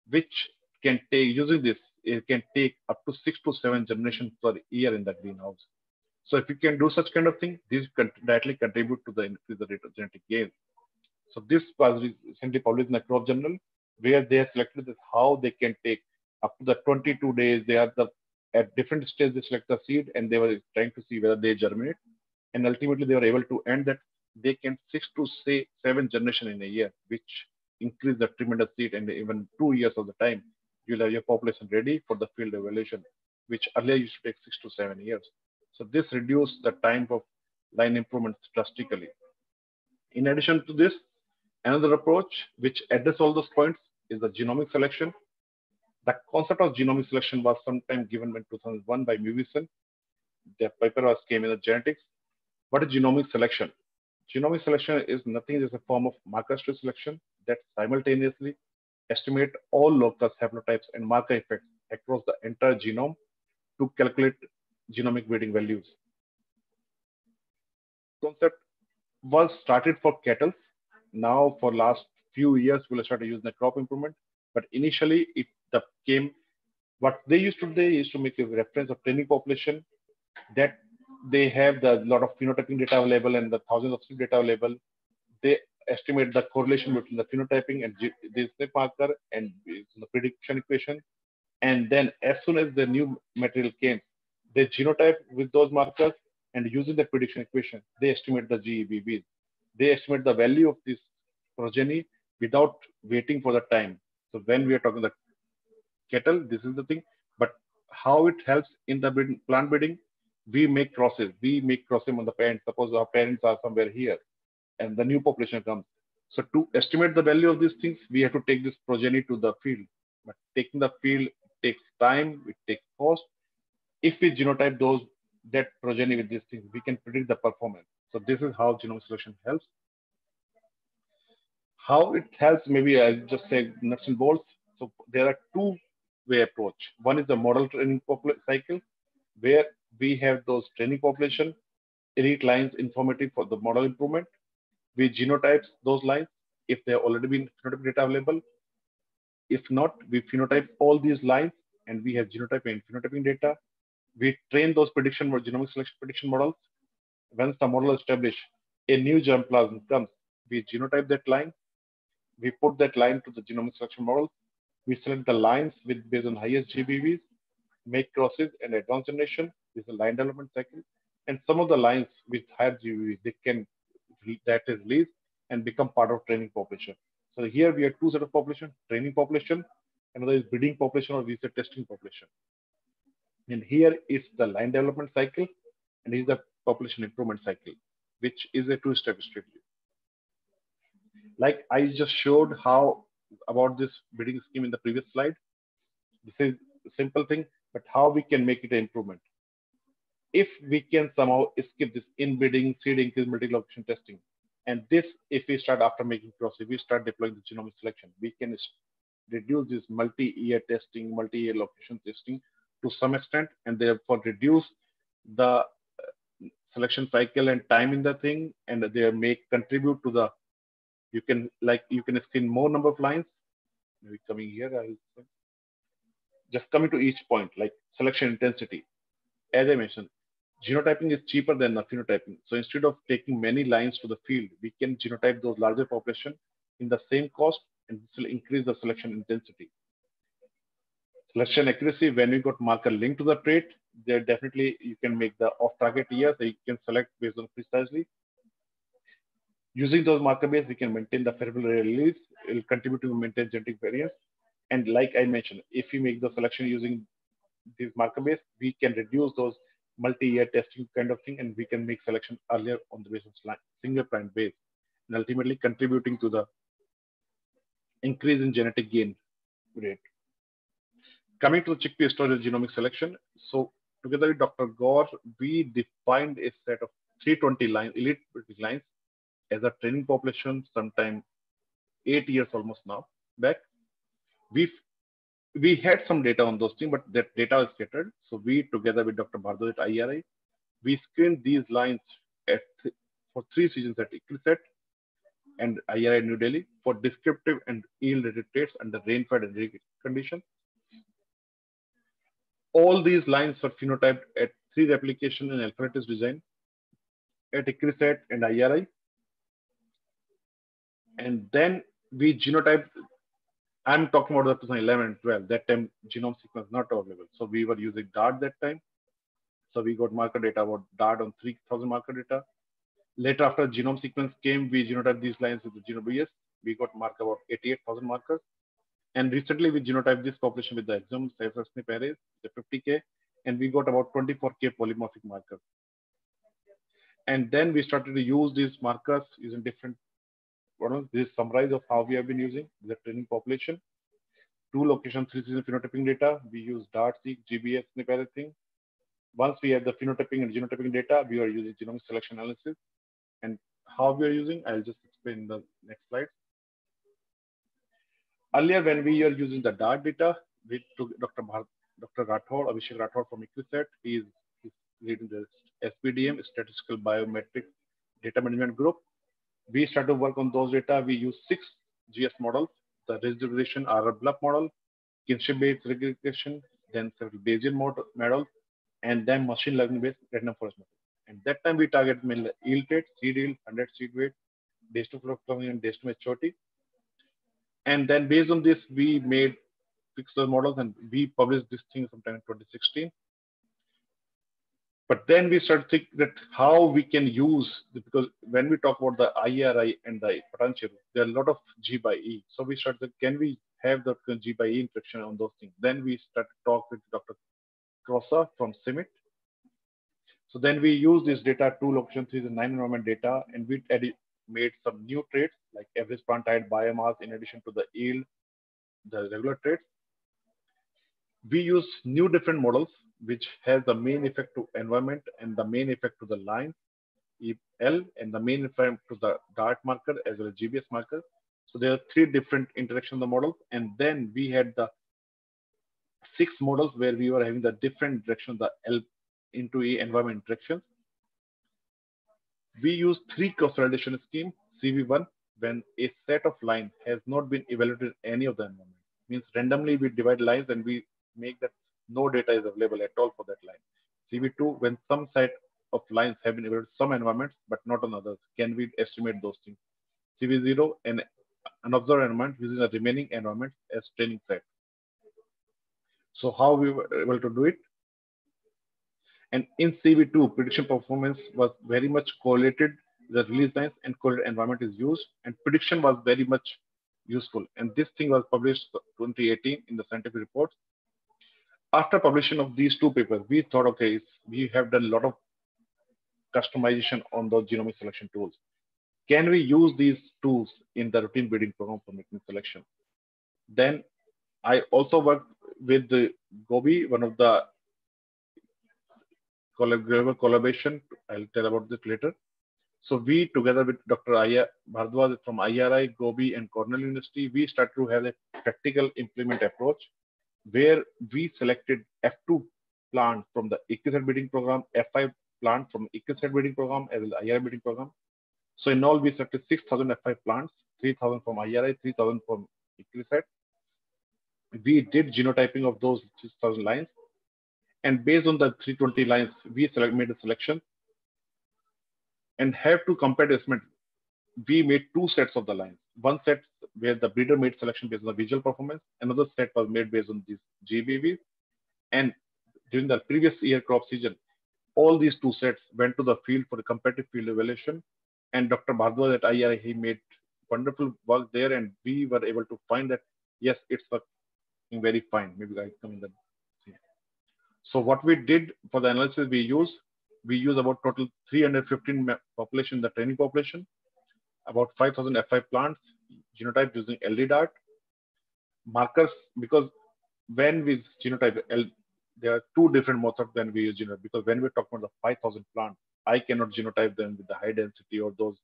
which can take, using this, it can take up to 6 to 7 generations per year in the greenhouse. So if you can do such kind of thing, these can directly contribute to the increase the rate of genetic gain. So this was recently published in the Crop Journal, where they have selected this, how they can take up to the 22 days. They are at different stages, they select the seed, and they were trying to see whether they germinate. And ultimately, they were able to end that they can 6 to 7 generation in a year, which increase the tremendous seed. And even 2 years of the time, you'll have your population ready for the field evaluation, which earlier used to take 6 to 7 years. So this reduced the time of line improvements drastically. In addition to this, another approach which addresses all those points is the genomic selection. The concept of genomic selection was sometime given in 2001 by Muvison. Their paper came in the Genetics. What is genomic selection? Genomic selection is nothing as a form of marker stress selection that simultaneously estimate all locus, haplotypes, and marker effects across the entire genome to calculate genomic weighting values. Concept was started for cattle. Now, for last few years, we'll start using the crop improvement. But initially, it came what they used to do. They used to make a reference of training population that they have the lot of phenotyping data available and the thousands of seed data available. They estimate the correlation between the phenotyping and this marker and the prediction equation. And then, as soon as the new material came, they genotype with those markers and using the prediction equation, they estimate the GEVs. They estimate the value of this progeny without waiting for the time. So when we are talking about cattle, this is the thing. But how it helps in the breeding, plant breeding, we make crosses. We make crosses on the parents. Suppose our parents are somewhere here and the new population comes. So to estimate the value of these things, we have to take this progeny to the field. But taking the field takes time, it takes cost. If we genotype that progeny with these things, we can predict the performance. So this is how genomic selection helps. How it helps, maybe I'll just say nuts and bolts. So there are two-way approach. One is the model training cycle, where we have those training population, elite lines informative for the model improvement. We genotype those lines if they have already been phenotype data available. If not, we phenotype all these lines and we have genotype and phenotyping data. we train those prediction genomic selection prediction models. Once the model is established, a new germplasm comes. We genotype that line. We put that line to the genomic selection model. We select the lines with based on highest GBVs, make crosses and advanced generation. This is a line development cycle. And some of the lines with higher GBVs, they can that is released and become part of training population. So here we have two set of population: training population, another is breeding population or research testing population. And here is the line development cycle, and is the population improvement cycle, which is a two-step strategy. Like I just showed how about this breeding scheme in the previous slide. This is a simple thing, but how we can make it an improvement. If we can somehow skip this inbreeding, seed increase, multiplication testing, and this, if we start after making cross, if we start deploying the genomic selection, we can reduce this multi-year testing, multi-year location testing to some extent, and therefore reduce the selection cycle and time in the thing, and they may contribute to the, you can screen more number of lines. Maybe coming here, just coming to each point, like selection intensity. As I mentioned, genotyping is cheaper than phenotyping. So instead of taking many lines to the field, we can genotype those larger population in the same cost, and this will increase the selection intensity. Selection accuracy, when we got marker linked to the trait, there definitely you can make the off-target year, so you can select based on precisely. Using those marker base, we can maintain the favorable release. It will contribute to maintain genetic variance. And like I mentioned, if we make the selection using these marker base, we can reduce those multi-year testing kind of thing, and we can make selection earlier on the basis of single prime base, and ultimately contributing to the increase in genetic gain rate. Coming to the chickpea storage genomic selection, so together with Dr. Gore, we defined a set of 320 lines, elite lines, as a training population sometime 8 years almost now back. We had some data on those things, but that data is scattered. So we, together with Dr. Bhargav at IRRI, we screened these lines at for 3 seasons at ICRISAT and IRRI New Delhi for descriptive and yield-related traits under rainfed and irrigated conditions. All these lines were phenotyped at 3 replication and alphabetized design at ICRISAT and IRRI. And then we genotyped. I'm talking about the 2011 and 12. That time, genome sequence not available. So we were using DART that time. So we got marker data about DART on 3,000 marker data. Later, after genome sequence came, we genotyped these lines with the GenoBS. We got marker about 88,000 markers. And recently, we genotyped this population with the exome, SNP arrays, the 50K, and we got about 24K polymorphic markers. And then we started to use these markers using different. This is summarize of how we have been using the training population. 2 location, 3 season phenotyping data. We use DART-seq, GBS, SNP array thing. Once we have the phenotyping and genotyping data, we are using genomic selection analysis. And how we are using, I'll just explain in the next slide. Earlier, when we were using the DART data, we took Abhishek Rathod from ICRISAT. He is leading the SPDM, Statistical Biometric Data Management Group. We started to work on those data. We used 6 GS models, the residualization RR bluff model, kinship-based regression, then several Bayesian models, and then machine learning-based random forest model. And that time we target yield rate, seed yield, 100 seed weight, days to flow and days to maturity. And then based on this, we made pixel models, and we published this thing sometime in 2016. But then we started thinking that how we can use, because when we talk about the IRI and the potential, there are a lot of G/E. So we started that, can we have the G/E interaction on those things? Then we started to talk with Dr. Crossa from CIMMYT. So then we use this data, 2 location, 3 and 9 environment data, and we made some new traits like average plant height, biomass, in addition to the yield, the regular traits. We use new different models, which has the main effect to environment and the main effect to the line, L, and the main effect to the DART marker as well as GBS marker. So there are 3 different interactions of the models. And then we had the 6 models where we were having the different direction, the L into E environment interactions. We used 3 cross-validation scheme, CV1, when a set of lines has not been evaluated in any of the environment. Means randomly we divide lines and we make that no data is available at all for that line. CV2 when some set of lines have been evaluated some environments but not on others? Can we estimate those things? CV0 and unobserved environment using the remaining environments as training set. So how we were able to do it? And in CV2, prediction performance was very much correlated. The release lines and correlated environment is used, and prediction was very much useful. And this thing was published 2018 in the scientific reports. After publishing of these two papers, we thought, okay, we have done a lot of customization on those genomic selection tools. Can we use these tools in the routine breeding program for making selection? Then I also worked with the GOBii, one of the collaboration. I'll tell about this later. So we, together with Dr. Aya Bhardwaj from IRRI, GOBii, and Cornell University, we started to have a practical implement approach where we selected F2 plant from the ICRISAT breeding program, F5 plant from ICRISAT breeding program, as well as IRRI breeding program. So in all, we selected 6,000 F5 plants, 3,000 from IRRI, 3,000 from ICRISAT. We did genotyping of those 6,000 lines. And based on the 320 lines, we made a selection and have to compare the estimate. We made two sets of the lines. One set where the breeder made selection based on the visual performance. Another set was made based on these GBVs. And during the previous year crop season, all these two sets went to the field for the competitive field evaluation. And Dr. Bhardwaj at IRI, he made wonderful work there. And we were able to find that, yes, it's working very fine. Maybe I come in the... So what we did for the analysis, we use about total 315 population, the training population, about 5,000 F5 plants, genotype using LD DART markers, because when we genotype, there are two different methods than we use genotype, because when we talk about the 5,000 plants, I cannot genotype them with the high density or those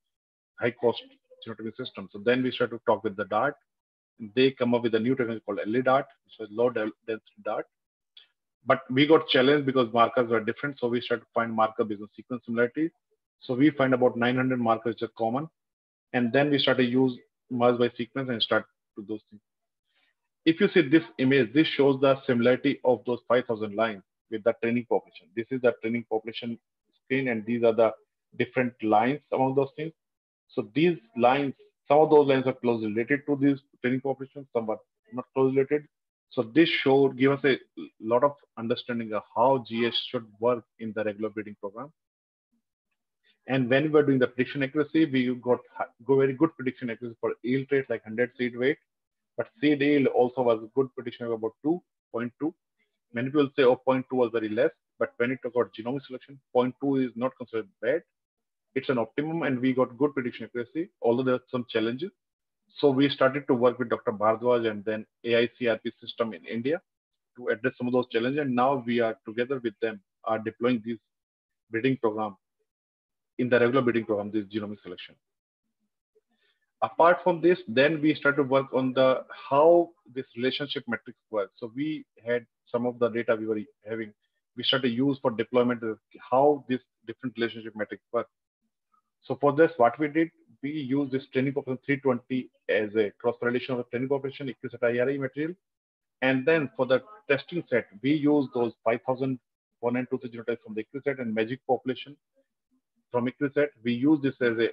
high cost genotyping systems. So then we start to talk with the DART. They come up with a new technology called LD DART, which is low density DART. But we got challenged because markers were different. So we started to find marker based on sequence similarities. So we find about 900 markers which are common. And then we start to use merge by sequence and start to do those things. If you see this image, this shows the similarity of those 5,000 lines with the training population. This is the training population screen, and these are the different lines among those things. So these lines, some of those lines are closely related to these training populations, some are not closely related. So this showed, give us a lot of understanding of how GS should work in the regular breeding program. And when we were doing the prediction accuracy, we got very good prediction accuracy for yield traits like 100 seed weight, but seed yield also was a good prediction of about 2.2. Many people say, oh, 0.2 was very less, but when it about genomic selection, 0.2 is not considered bad. It's an optimum, and we got good prediction accuracy, although there are some challenges. So we started to work with Dr. Bhardwaj and then AICRP system in India to address some of those challenges. And now we are together with them, are deploying this breeding program, in the regular breeding program, this genomic selection. Apart from this, then we started to work on the how this relationship matrix works. So we had some of the data we were having. We started to use for deployment how this different relationship matrix works. So for this, what we did, we used this training population 320 as a cross-validation of the training population, ICRISAT IRRI material. And then for the testing set, we used those 5,123 genotypes from the ICRISAT and magic population from ICRISAT. We used this as a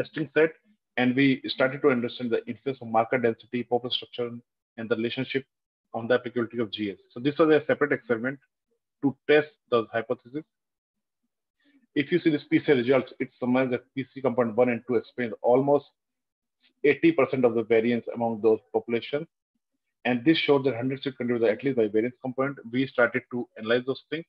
testing set, and we started to understand the influence of marker density, population structure, and the relationship on the applicability of GS. So this was a separate experiment to test the hypothesis. If you see this PCR results, it summarizes that PC component 1 and 2 explains almost 80% of the variance among those populations. And this showed that 100 should contribute at least by variance component. We started to analyze those things.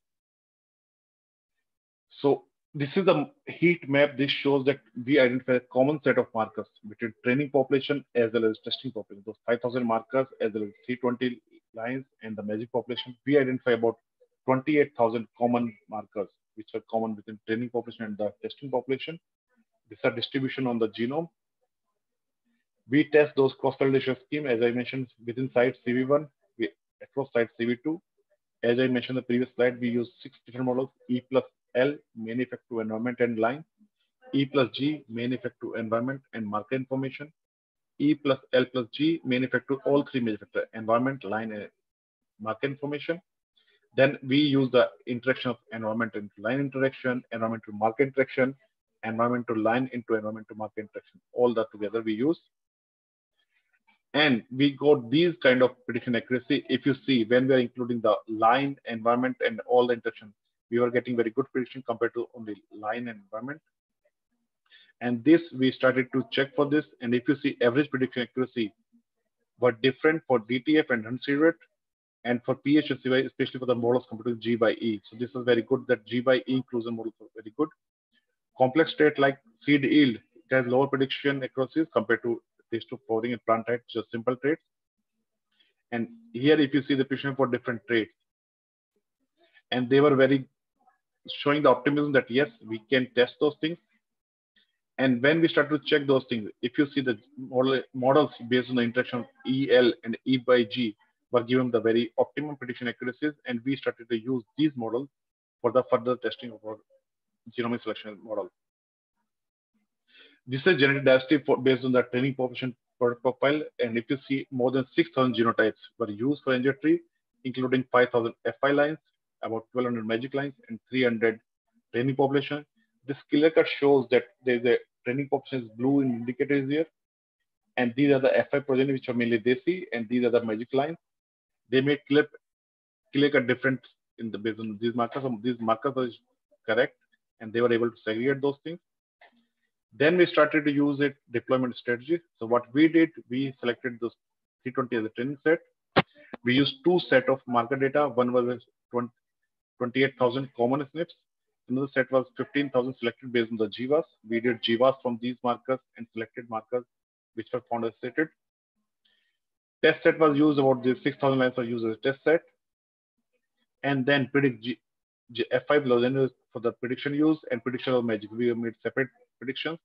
So this is the heat map. This shows that we identify a common set of markers between training population as well as testing population. Those 5,000 markers as well as 320 lines and the magic population. We identify about 28,000 common markers, which are common within training population and the testing population. These are distribution on the genome. We test those cross-validation scheme, as I mentioned, within site CV1, across site CV2. As I mentioned in the previous slide, we use 6 different models, E plus L, main effect to environment and line, E plus G, main effect to environment and marker information, E plus L plus G, main effect to all 3 major factors, environment, line, and marker information. Then we use the interaction of environment into line interaction, environment to market interaction, environment to line into environment to market interaction. All that together we use. And we got these kind of prediction accuracy. If you see, when we are including the line, environment, and all the interaction, we were getting very good prediction compared to only line and environment. And this, we started to check for this. And if you see, average prediction accuracy were different for DTF and unseeded, and for PH and CY, especially for the models compared to G by E. So this is very good, that G by E inclusion models are very good. Complex state like seed yield, it has lower prediction accuracies compared to these two flowering and plant traits, just simple traits. And here, if you see the prediction for different traits, and they were very showing the optimism that yes, we can test those things. And when we start to check those things, if you see the models based on the interaction of EL and E by G were given the very optimum prediction accuracies, and we started to use these models for the further testing of our genomic selection model. This is genetic diversity based on the training population profile. And if you see, more than 6,000 genotypes were used for NGO tree, including 5,000 FI lines, about 1,200 magic lines, and 300 training population. This clear cut shows that there's a training population is blue in indicators here. And these are the FI progeny, which are mainly Desi, and these are the magic lines. They made clear cut difference in the based on these markers. These markers are correct, and they were able to segregate those things. Then we started to use it deployment strategy. So what we did, we selected those 320 as a training set. We used two set of marker data. One was 28,000 common SNPs. Another set was 15,000 selected based on the GWAS. We did GWAS from these markers and selected markers which were found as stated. Test set was used, about the 6,000 lines were used as a test set. And then predict F5 login for the prediction use and prediction of magic. We made separate predictions.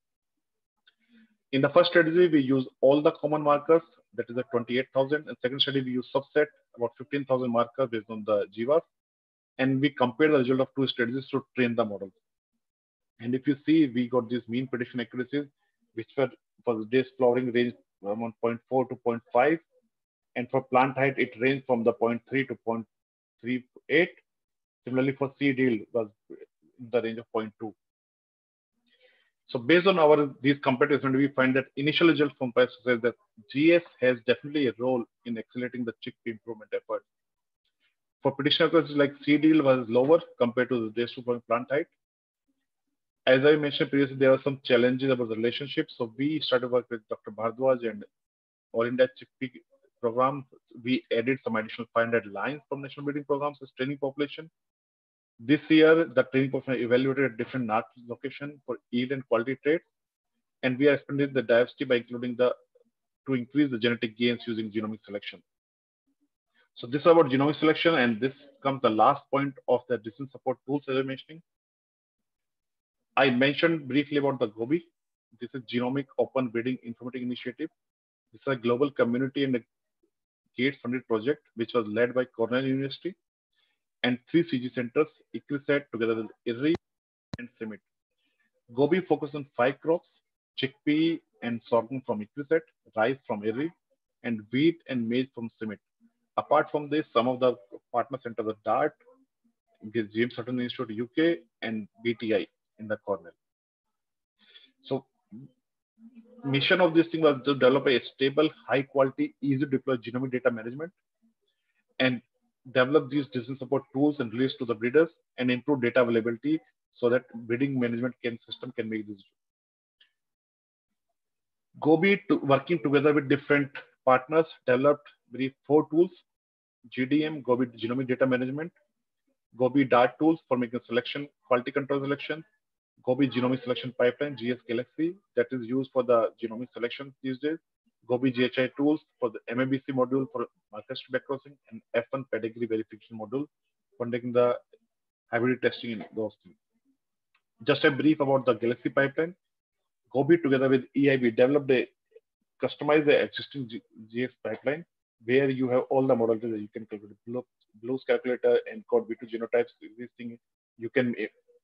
In the first strategy, we use all the common markers, that is the 28,000. And second strategy, we use subset, about 15,000 markers based on the GWAS. And we compare the result of two strategies to train the model. And if you see, we got these mean prediction accuracies, which were for the day's flowering range from 0.4 to 0.5. And for plant height, it ranged from the 0.3 to 0.38. Similarly, for seed yield was in the range of 0.2. So based on these comparisons, we find that initial results from PAS says that GS has definitely a role in accelerating the chickpea improvement effort. For prediction accuracy, like seed yield was lower compared to the day 2 plant height. As I mentioned previously, there were some challenges about the relationship. So we started work with Dr. Bhardwaj and All India Chickpea program. We added some additional 500 lines from national breeding programs as training population. This year, the training population evaluated at different NARC location for yield and quality traits, and we are expanding the diversity by including to increase the genetic gains using genomic selection. So this is about genomic selection, and this comes the last point of the decision support tools as I mentioned. I mentioned briefly about the GOBii. This is Genomic Open Breeding Informatic Initiative. This is a global community and a Gates-funded project, which was led by Cornell University and 3 CG centers, ICRISAT, together with IRRI and CIMMYT. GOBii focus on 5 crops: chickpea and sorghum from ICRISAT, rice from IRRI, and wheat and maize from CIMMYT. Apart from this, some of the partner centers are DART, the Tim Sutton Institute UK, and BTI in the Cornell. So mission of this thing was to develop a stable, high quality, easy to deploy genomic data management, and develop these decision support tools and release to the breeders, and improve data availability so that breeding management system can make this. GOBii, working together with different partners, developed very 4 tools: GDM, GOBii Genomic Data Management, GOBii DART tools for making selection, quality control selection, GOBii Genomic Selection Pipeline, GS Galaxy, that is used for the genomic selection these days, GOBii GHI tools for the MABC module for market backcrossing, and F1 pedigree verification module for making the hybrid testing in those things. Just a brief about the Galaxy pipeline. GOBii together with EIB developed customized the existing GS pipeline, where you have all the models that you can calculate. Blue's calculator and code B2 genotypes existing. You can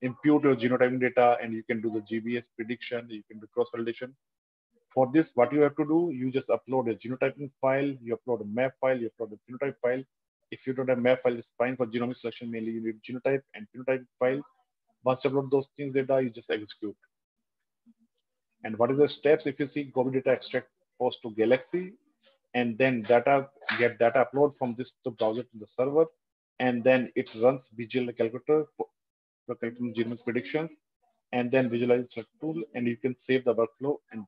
impute your genotyping data, and you can do the GBS prediction. You can do cross validation. For this, what you have to do, you just upload a genotyping file, you upload a map file, you upload a phenotype file, If you don't have map file, it's fine. For genomic selection, mainly you need genotype and phenotype file. Once you upload those things data, you just execute. And what is the steps? If you see GOBii data extract, post to Galaxy, and then get data upload from this to browser to the server, and then it runs VGL calculator for calculating genomic predictions, and then visualize the tool, and you can save the workflow and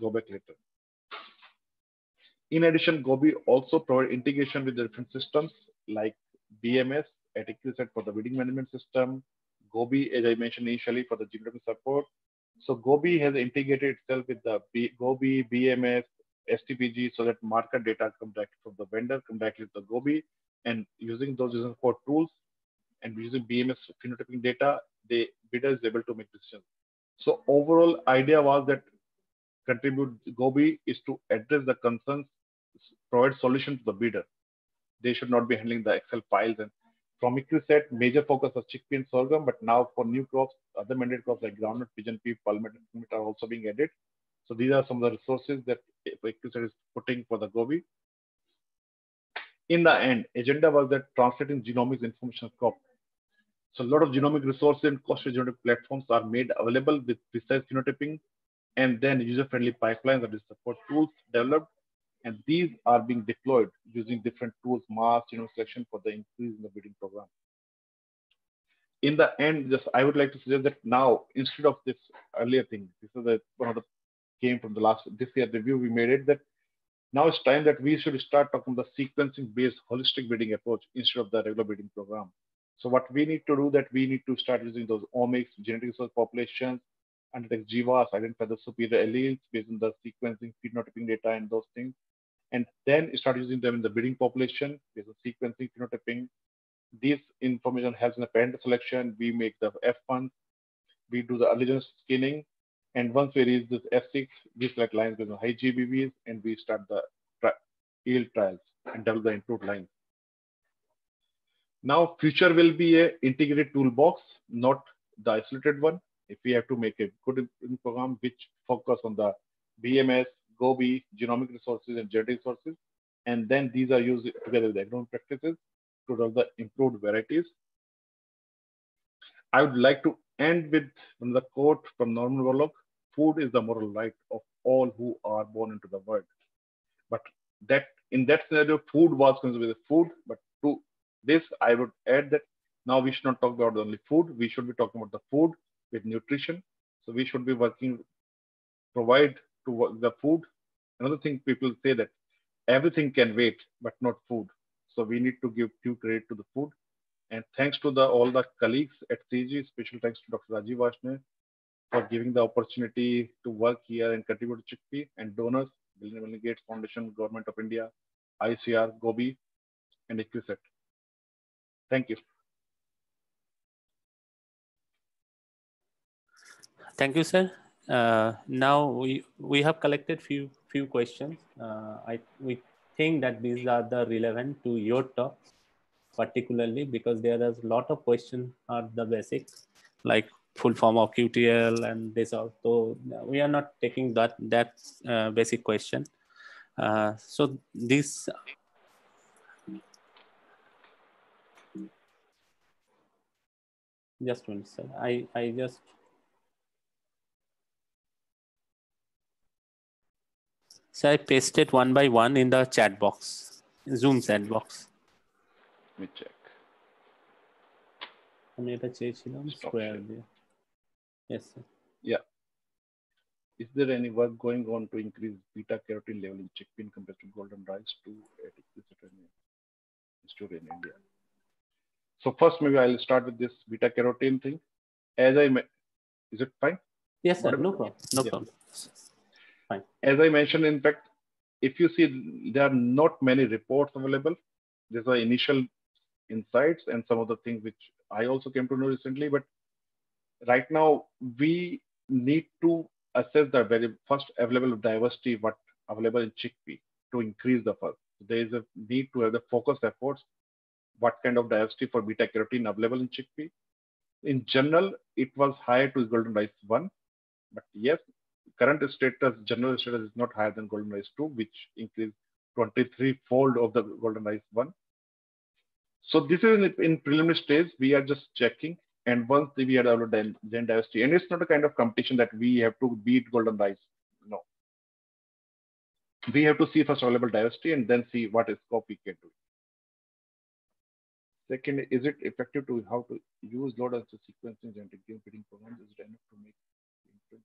go back later. In addition, GOBii also provide integration with the different systems like BMS at ICRISAT for the bidding management system, GOBii, as I mentioned initially, for the genomic support. So GOBii has integrated itself with the GOBii, BMS, STPG, so that market data come directly from the vendor, come directly to the GOBii, and using those reasons for tools and using BMS phenotyping data, the bidder is able to make decisions. So overall idea was that contribute GOBii is to address the concerns, provide solution to the bidder. They should not be handling the Excel files. And from ICRISAT, major focus was chickpea and sorghum, but now for new crops, other mandate crops like groundnut, pigeon pea, palm nut are also being added. So these are some of the resources that ICRISAT is putting for the GOBii. In the end, agenda was that translating genomics information crop. So a lot of genomic resources and cost genomic platforms are made available with precise phenotyping, and then user-friendly pipelines and support tools developed, and these are being deployed using different tools, mass selection for the increase in the bidding program. In the end, just I would like to suggest that now, instead of this earlier thing, this is one of the came from the this year review we made it, that now it's time that we should start talking about the sequencing-based holistic bidding approach instead of the regular bidding program. So what we need to do that we need to start using those omics, genetic resource populations, undertake GWAS, identify the superior alleles based on the sequencing, phenotyping data and those things. And then start using them in the bidding population based on sequencing, phenotyping. This information helps in the parent selection. We make the F1, we do the allegiance scaling. And once we reach this F6, we select lines with high GBVs and we start the yield trials and develop the input lines. Now, future will be an integrated toolbox, not the isolated one. If we have to make a good program which focus on the BMS, GOBii, genomic resources and genetic resources, and then these are used together with agronomic practices to develop the improved varieties. I would like to end with the quote from Norman Borlaug: "Food is the moral right of all who are born into the world." But that in that scenario, food was considered as food. But to this, I would add that now we should not talk about only food. We should be talking about the food with nutrition. So we should be working, provide to the food. Another thing people say that everything can wait, but not food. So we need to give due credit to the food. And thanks to all the colleagues at CG, special thanks to Dr. Rajeev Varshney for giving the opportunity to work here and contribute to chickpea, and donors, Bill and Melinda Gates Foundation, Government of India, ICR, GOBii, and ICRISAT. Thank you. Thank you, sir. Now we have collected few questions. We think that these are the relevant to your talk, particularly because there are a lot of questions are the basics like full form of QTL and this all. So we are not taking that basic question. So this. Just one, sir. I just. So I pasted one by one in the chat box, Zoom chat box. Let me check. I made a change in square there. Yes, sir. Yeah. Is there any work going on to increase beta carotene level in chickpea compared to golden rice to in India? So first, maybe I'll start with this beta carotene thing. Is it fine? Yes, sir. No problem. No problem. Fine. As I mentioned, in fact, if you see, there are not many reports available. These are initial insights and some of the things which I also came to know recently. But right now, we need to assess the very first available diversity, what available in chickpea to increase the first. There is a need to have the focused efforts, what kind of diversity for beta carotene available in chickpea. In general, it was higher to golden rice 1, but yes, current status, general status is not higher than golden rice 2, which increased 23-fold of the golden rice 1. So this is in preliminary stage. We are just checking. And once we are developed then diversity, and it's not a kind of competition that we have to beat golden rice. No. We have to see first available diversity and then see what is scope we can do. Second, is it effective to how to use load as sequencing genetic gene fitting programs? Is it enough to make inference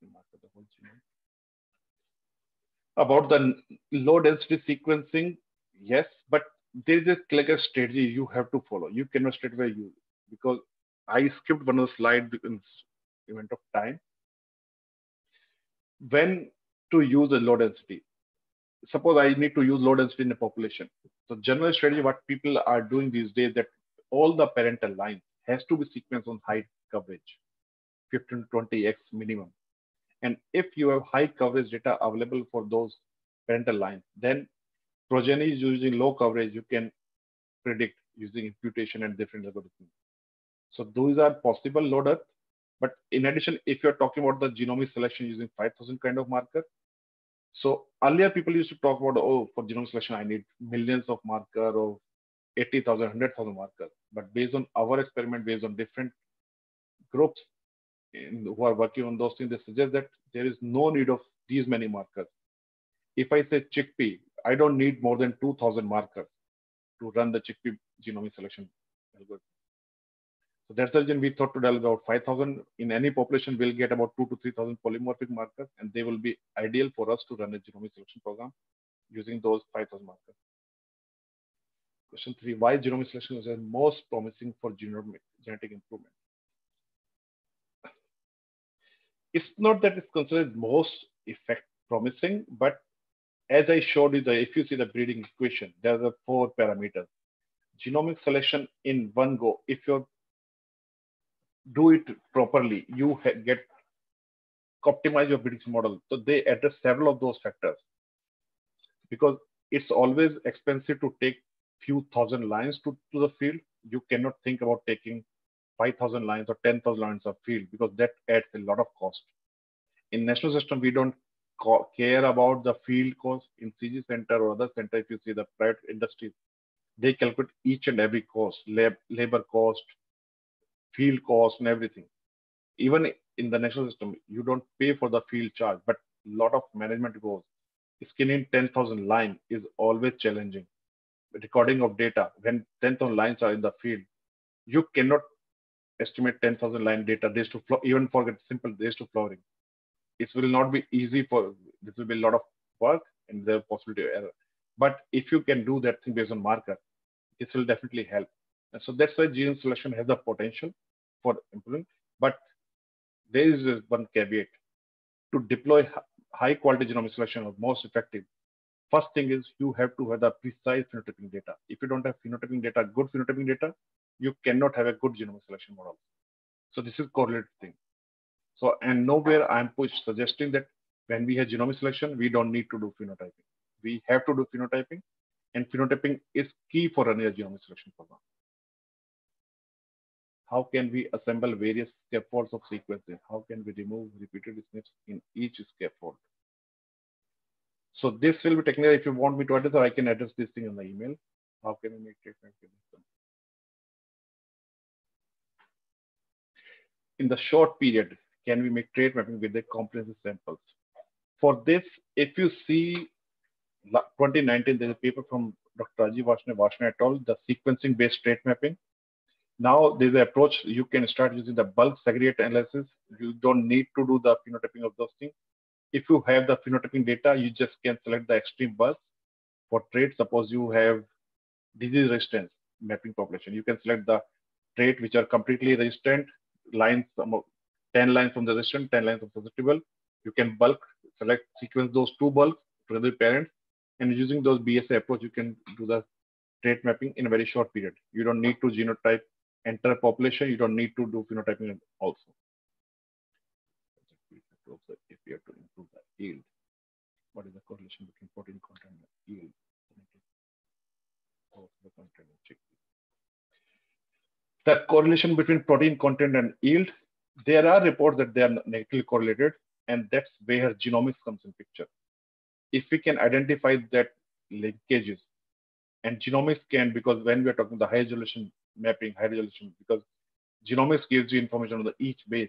the mark of the whole genome? About the low density sequencing, yes, but there is a strategy you have to follow. You cannot straight away use it, because I skipped one of the slides in event of time. When to use a low density? Suppose I need to use low density in a population. So general strategy, what people are doing these days, that all the parental lines has to be sequenced on high coverage, 15 to 20x minimum. And if you have high coverage data available for those parental lines, then progeny is using low coverage, you can predict using imputation and different algorithms. So those are possible loaders. But in addition, if you're talking about the genomic selection using 5,000 kind of marker, so earlier people used to talk about, oh, for genome selection, I need millions of marker or 80,000, 100,000 markers. But based on our experiment, based on different groups who are working on those things, they suggest that there is no need of these many markers. If I say chickpea, I don't need more than 2,000 markers to run the chickpea genomic selection algorithm. So that's the reason we thought to develop about 5,000. In any population, we'll get about 2,000 to 3,000 polymorphic markers, and they will be ideal for us to run a genomic selection program using those 5,000 markers. Question 3, why genomic selection is the most promising for genetic improvement? It's not that it's considered most promising, but as I showed you, if you see the breeding equation, there are 4 parameters. Genomic selection in one go, if you're do it properly, you get optimize your prediction model. So they address several of those factors, because it's always expensive to take few thousand lines to the field. You cannot think about taking 5,000 lines or 10,000 lines of field, because that adds a lot of cost. In national system, we don't care about the field cost. In CG center or other center, if you see the private industries, they calculate each and every cost, labor cost, field cost and everything. Even in the national system, you don't pay for the field charge, but a lot of management goes. Scanning 10,000 lines is always challenging. Recording of data, when 10,000 lines are in the field, you cannot estimate 10,000 line data, days to flow, even forget simple days to flowering. It will not be easy for, this will be a lot of work and the possibility of error. But if you can do that thing based on marker, this will definitely help. And so that's why gene selection has the potential for improving. But there is one caveat. To deploy high quality genomic selection or most effective, first thing is you have to have the precise phenotyping data. If you don't have phenotyping data, good phenotyping data, you cannot have a good genomic selection model. So this is correlated thing. So, and nowhere I'm suggesting that when we have genomic selection, we don't need to do phenotyping. We have to do phenotyping, and phenotyping is key for running a genomic selection program. How can we assemble various scaffolds of sequences? How can we remove repeated SNPs in each scaffold? So this will be technically, if you want me to address, I can address this thing in the email. How can we make it effective? In the short period, can we make trait mapping with the comprehensive samples? For this, if you see 2019, there's a paper from Dr. Rajeev Varshney et al., the sequencing-based trait mapping. Now there's an approach, you can start using the bulk segregate analysis. You don't need to do the phenotyping of those things. If you have the phenotyping data, you just can select the extreme bulk for traits. Suppose you have disease resistance mapping population. You can select the trait which are completely resistant, lines, 10 lines from the resistant, 10 lines from susceptible. You can bulk select, sequence those two bulks together with parents, and using those BSA approach, you can do the trait mapping in a very short period. You don't need to genotype enter population, you don't need to do phenotyping also. If we have to improve the yield, what is the correlation between protein content and yield? The correlation between protein content and yield, there are reports that they are negatively correlated, and that's where genomics comes in picture. If we can identify that linkages, and genomics can, because when we are talking the high resolution mapping, high resolution, because genomics gives you information on the each base.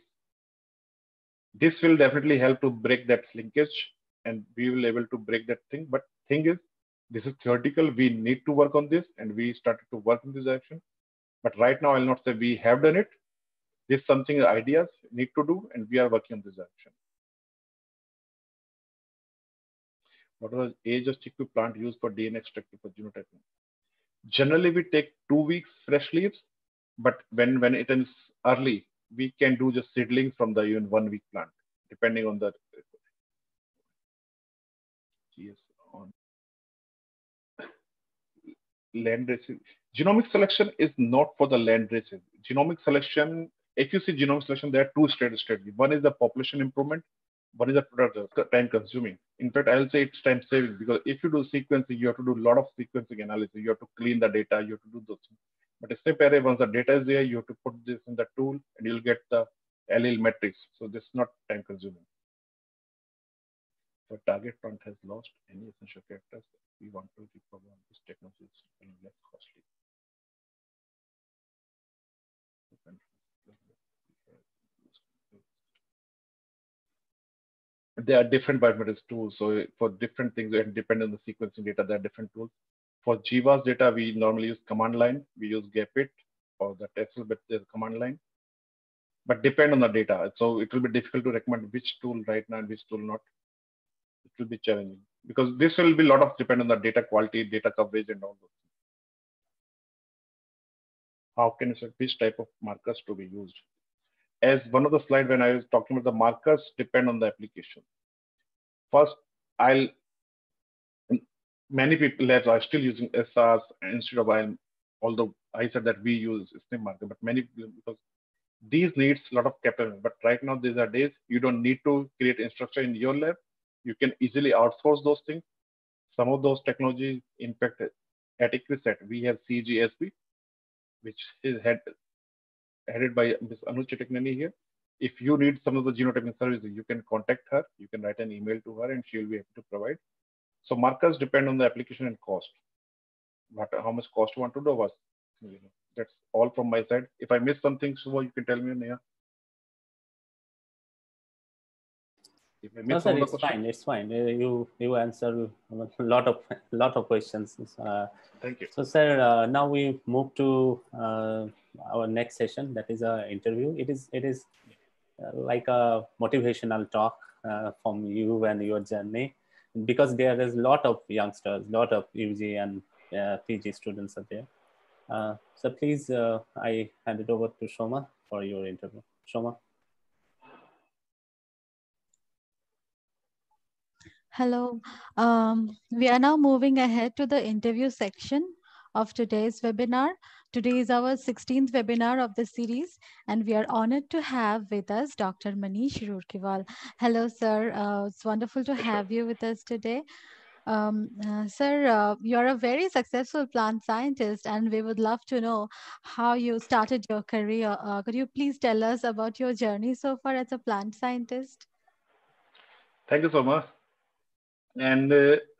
This will definitely help to break that linkage, and we will able to break that thing. But thing is, this is theoretical. We need to work on this, and we started to work in this direction. But right now, I'll not say we have done it. This is something ideas need to do, and we are working on this direction. What was age of chickpea plant used for DNA extraction for genotyping? Generally, we take 2 weeks fresh leaves, but when it is early, we can do just seedlings from the even 1 week plant, depending on the. Yes, on land races. Genomic selection is not for the land races. Genomic selection, if you see genomic selection, there are two strategies. One is the population improvement. One is the product time consuming. In fact, I'll say it's time saving, because if you do sequencing, you have to do a lot of sequencing analysis. You have to clean the data. You have to do those things. But a step array, once the data is there, you have to put this in the tool, and you'll get the allele matrix. So this is not time consuming. The target plant has lost any essential characters. We want to reprogram this technology and less costly. There are different bioinformatics tools. So for different things, and depending on the sequencing data, there are different tools. For GWAS data, we normally use command line. We use GEPIT or the Tesla, but there's a command line. But depend on the data. So it will be difficult to recommend which tool right now and which tool not. It will be challenging, because this will be a lot of depend on the data quality, data coverage, and all those things. How can you select which type of markers to be used? As one of the slides when I was talking about the markers, depend on the application. First, many people are still using SRs instead of IL, although I said that we use SNP marker, but many people, because these needs a lot of capital. But right now, these are days you don't need to create infrastructure in your lab. You can easily outsource those things. Some of those technologies, in fact, at ICRISAT, we have CGSB, which is headed by Ms. Anu Chittiknani here. If you need some of the genotyping services, you can contact her. You can write an email to her, and she will be able to provide. So markers depend on the application and cost. But how much cost you want to do was. That's all from my side. If I miss something, Shubho, you can tell me, Neha. No, sir, it's fine. It's fine. You answer a lot of questions. Thank you. So, sir, now we move to our next session. That is an interview. It is like a motivational talk from you and your journey, because there is a lot of youngsters, lot of UG and PG students are there. So, please, I hand it over to Soma for your interview. Soma. Hello, we are now moving ahead to the interview section of today's webinar. Today is our 16th webinar of the series, and we are honored to have with us Dr. Manish Roorkiwal. Hello, sir. It's wonderful to have you with us today. Sir, you're a very successful plant scientist, and we would love to know how you started your career. Could you please tell us about your journey so far as a plant scientist? Thank you so much. And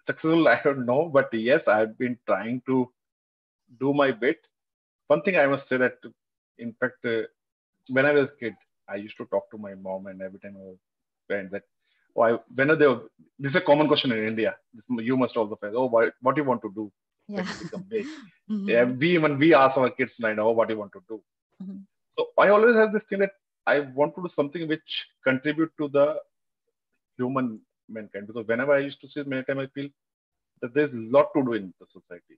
successful, I don't know, but yes, I've been trying to do my bit. One thing I must say that, in fact, when I was a kid, I used to talk to my mom, and every time I was parents that, oh, this is a common question in India. You must also say, oh, what do you want to do? Yeah. Mm-hmm. Yeah, we ask our kids now, oh, what do you want to do? Mm-hmm. So I always have this thing that I want to do something which contribute to the mankind, because whenever I used to see mankind, I feel that there's a lot to do in the society,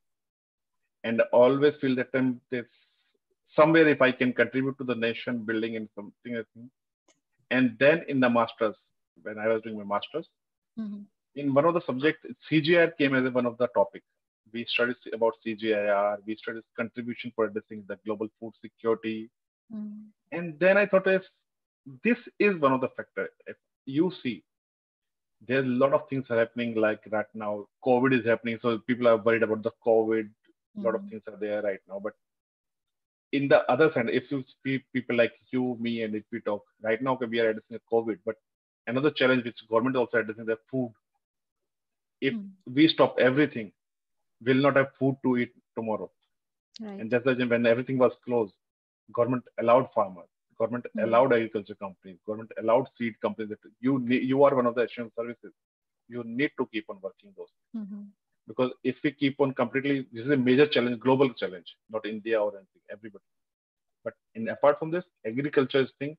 and I always feel that there's somewhere if I can contribute to the nation building and something. I think. And then in the masters, when I was doing my masters, mm-hmm. in one of the subjects, CGIAR came as one of the topics. We studied about CGIAR, we studied contribution for addressing the global food security, mm-hmm. and then I thought if this is one of the factors. If you see. There's a lot of things are happening, like right now, COVID is happening. So people are worried about the COVID. A lot of things are there right now. But in the other side, if you see people like you, me, and if we talk, right now we are addressing COVID. But another challenge which government also addressing, their food. If we stop everything, will not have food to eat tomorrow. Right. And just when everything was closed, government allowed farmers, government allowed agriculture companies, government allowed seed companies. That you are one of the assurance services. You need to keep on working those things. Mm-hmm. Because if we keep on completely, this is a major challenge, global challenge, not India or anything, everybody. But apart from this, agriculture is thing,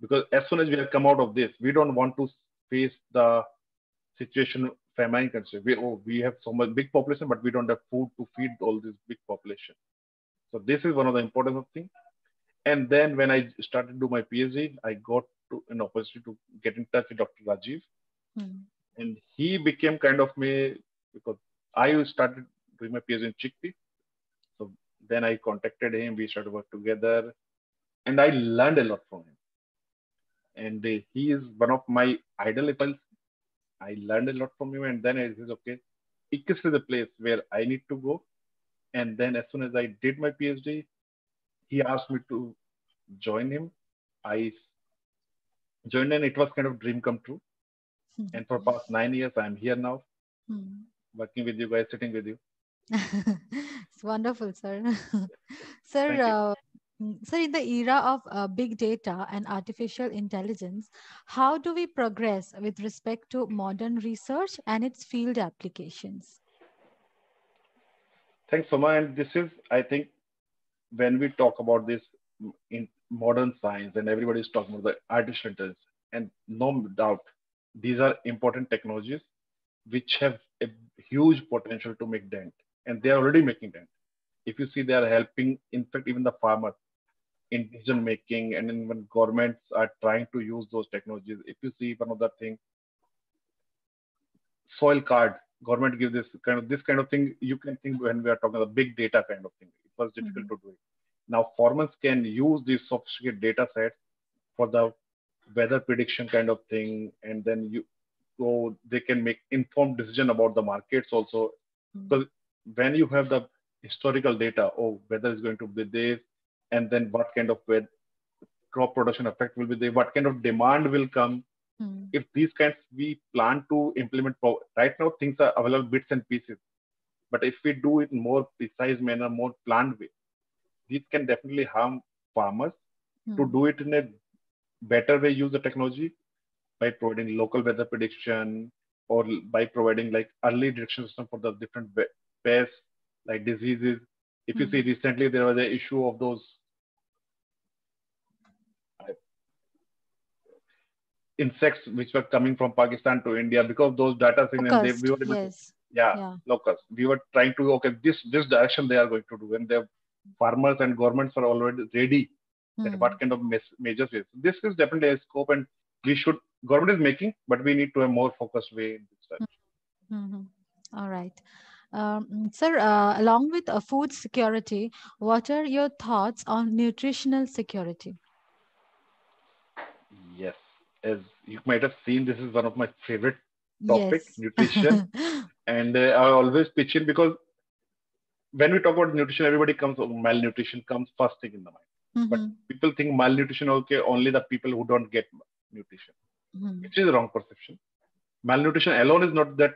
because as soon as we have come out of this, we don't want to face the situation famine concern. We have so much big population, but we don't have food to feed all this big population. So this is one of the importance of things. And then when I started to do my PhD, I got an opportunity to get in touch with Dr. Rajiv. Mm. And he became kind of me, because I started doing my PhD in chickpea. So then I contacted him, we started to work together, and I learned a lot from him. And he is one of my idol. I learned a lot from him, and then I said, okay, ICRIS is the place where I need to go. And then as soon as I did my PhD, he asked me to join him. I joined, and it was kind of dream come true. Mm-hmm. And for past 9 years, I'm here now, mm-hmm. working with you guys, sitting with you. It's wonderful, sir. Sir, so in the era of big data and artificial intelligence, how do we progress with respect to modern research and its field applications? Thanks, Soma. And this is, I think, when we talk about this in modern science, and everybody's talking about the artificial intelligence, and no doubt, these are important technologies which have a huge potential to make dent, and they are already making dent. If you see, they are helping, in fact, even the farmers in decision making, and even governments are trying to use those technologies. If you see one of the things, soil card, government gives this kind of thing. You can think when we are talking about big data kind of thing, it was difficult to do it. Now farmers can use these sophisticated data sets for the weather prediction kind of thing, and then so they can make informed decision about the markets also. Because when you have the historical data, oh, weather is going to be this, and then what kind of crop production effect will be there, what kind of demand will come. If these kinds we plan to implement, right now things are available bits and pieces, but if we do it in more precise manner, more planned way, these can definitely harm farmers. To do it in a better way, use the technology by providing local weather prediction, or by providing like early detection system for the different pests, like diseases. If you see recently, there was an issue of those insects which were coming from Pakistan to India, because of those data things. We were locusts. We were trying to, okay, this direction they are going to do, and the farmers and governments are already ready. That what kind of measures is. This is definitely a scope, and we should, government is making, but we need to have a more focused way in this. All right. Sir, along with food security, what are your thoughts on nutritional security? Yes, as you might have seen, this is one of my favorite topics, nutrition. And I always pitch in, because when we talk about nutrition, everybody comes, malnutrition comes first thing in the mind. But people think malnutrition, okay, only the people who don't get nutrition, which is a wrong perception. Malnutrition alone is not that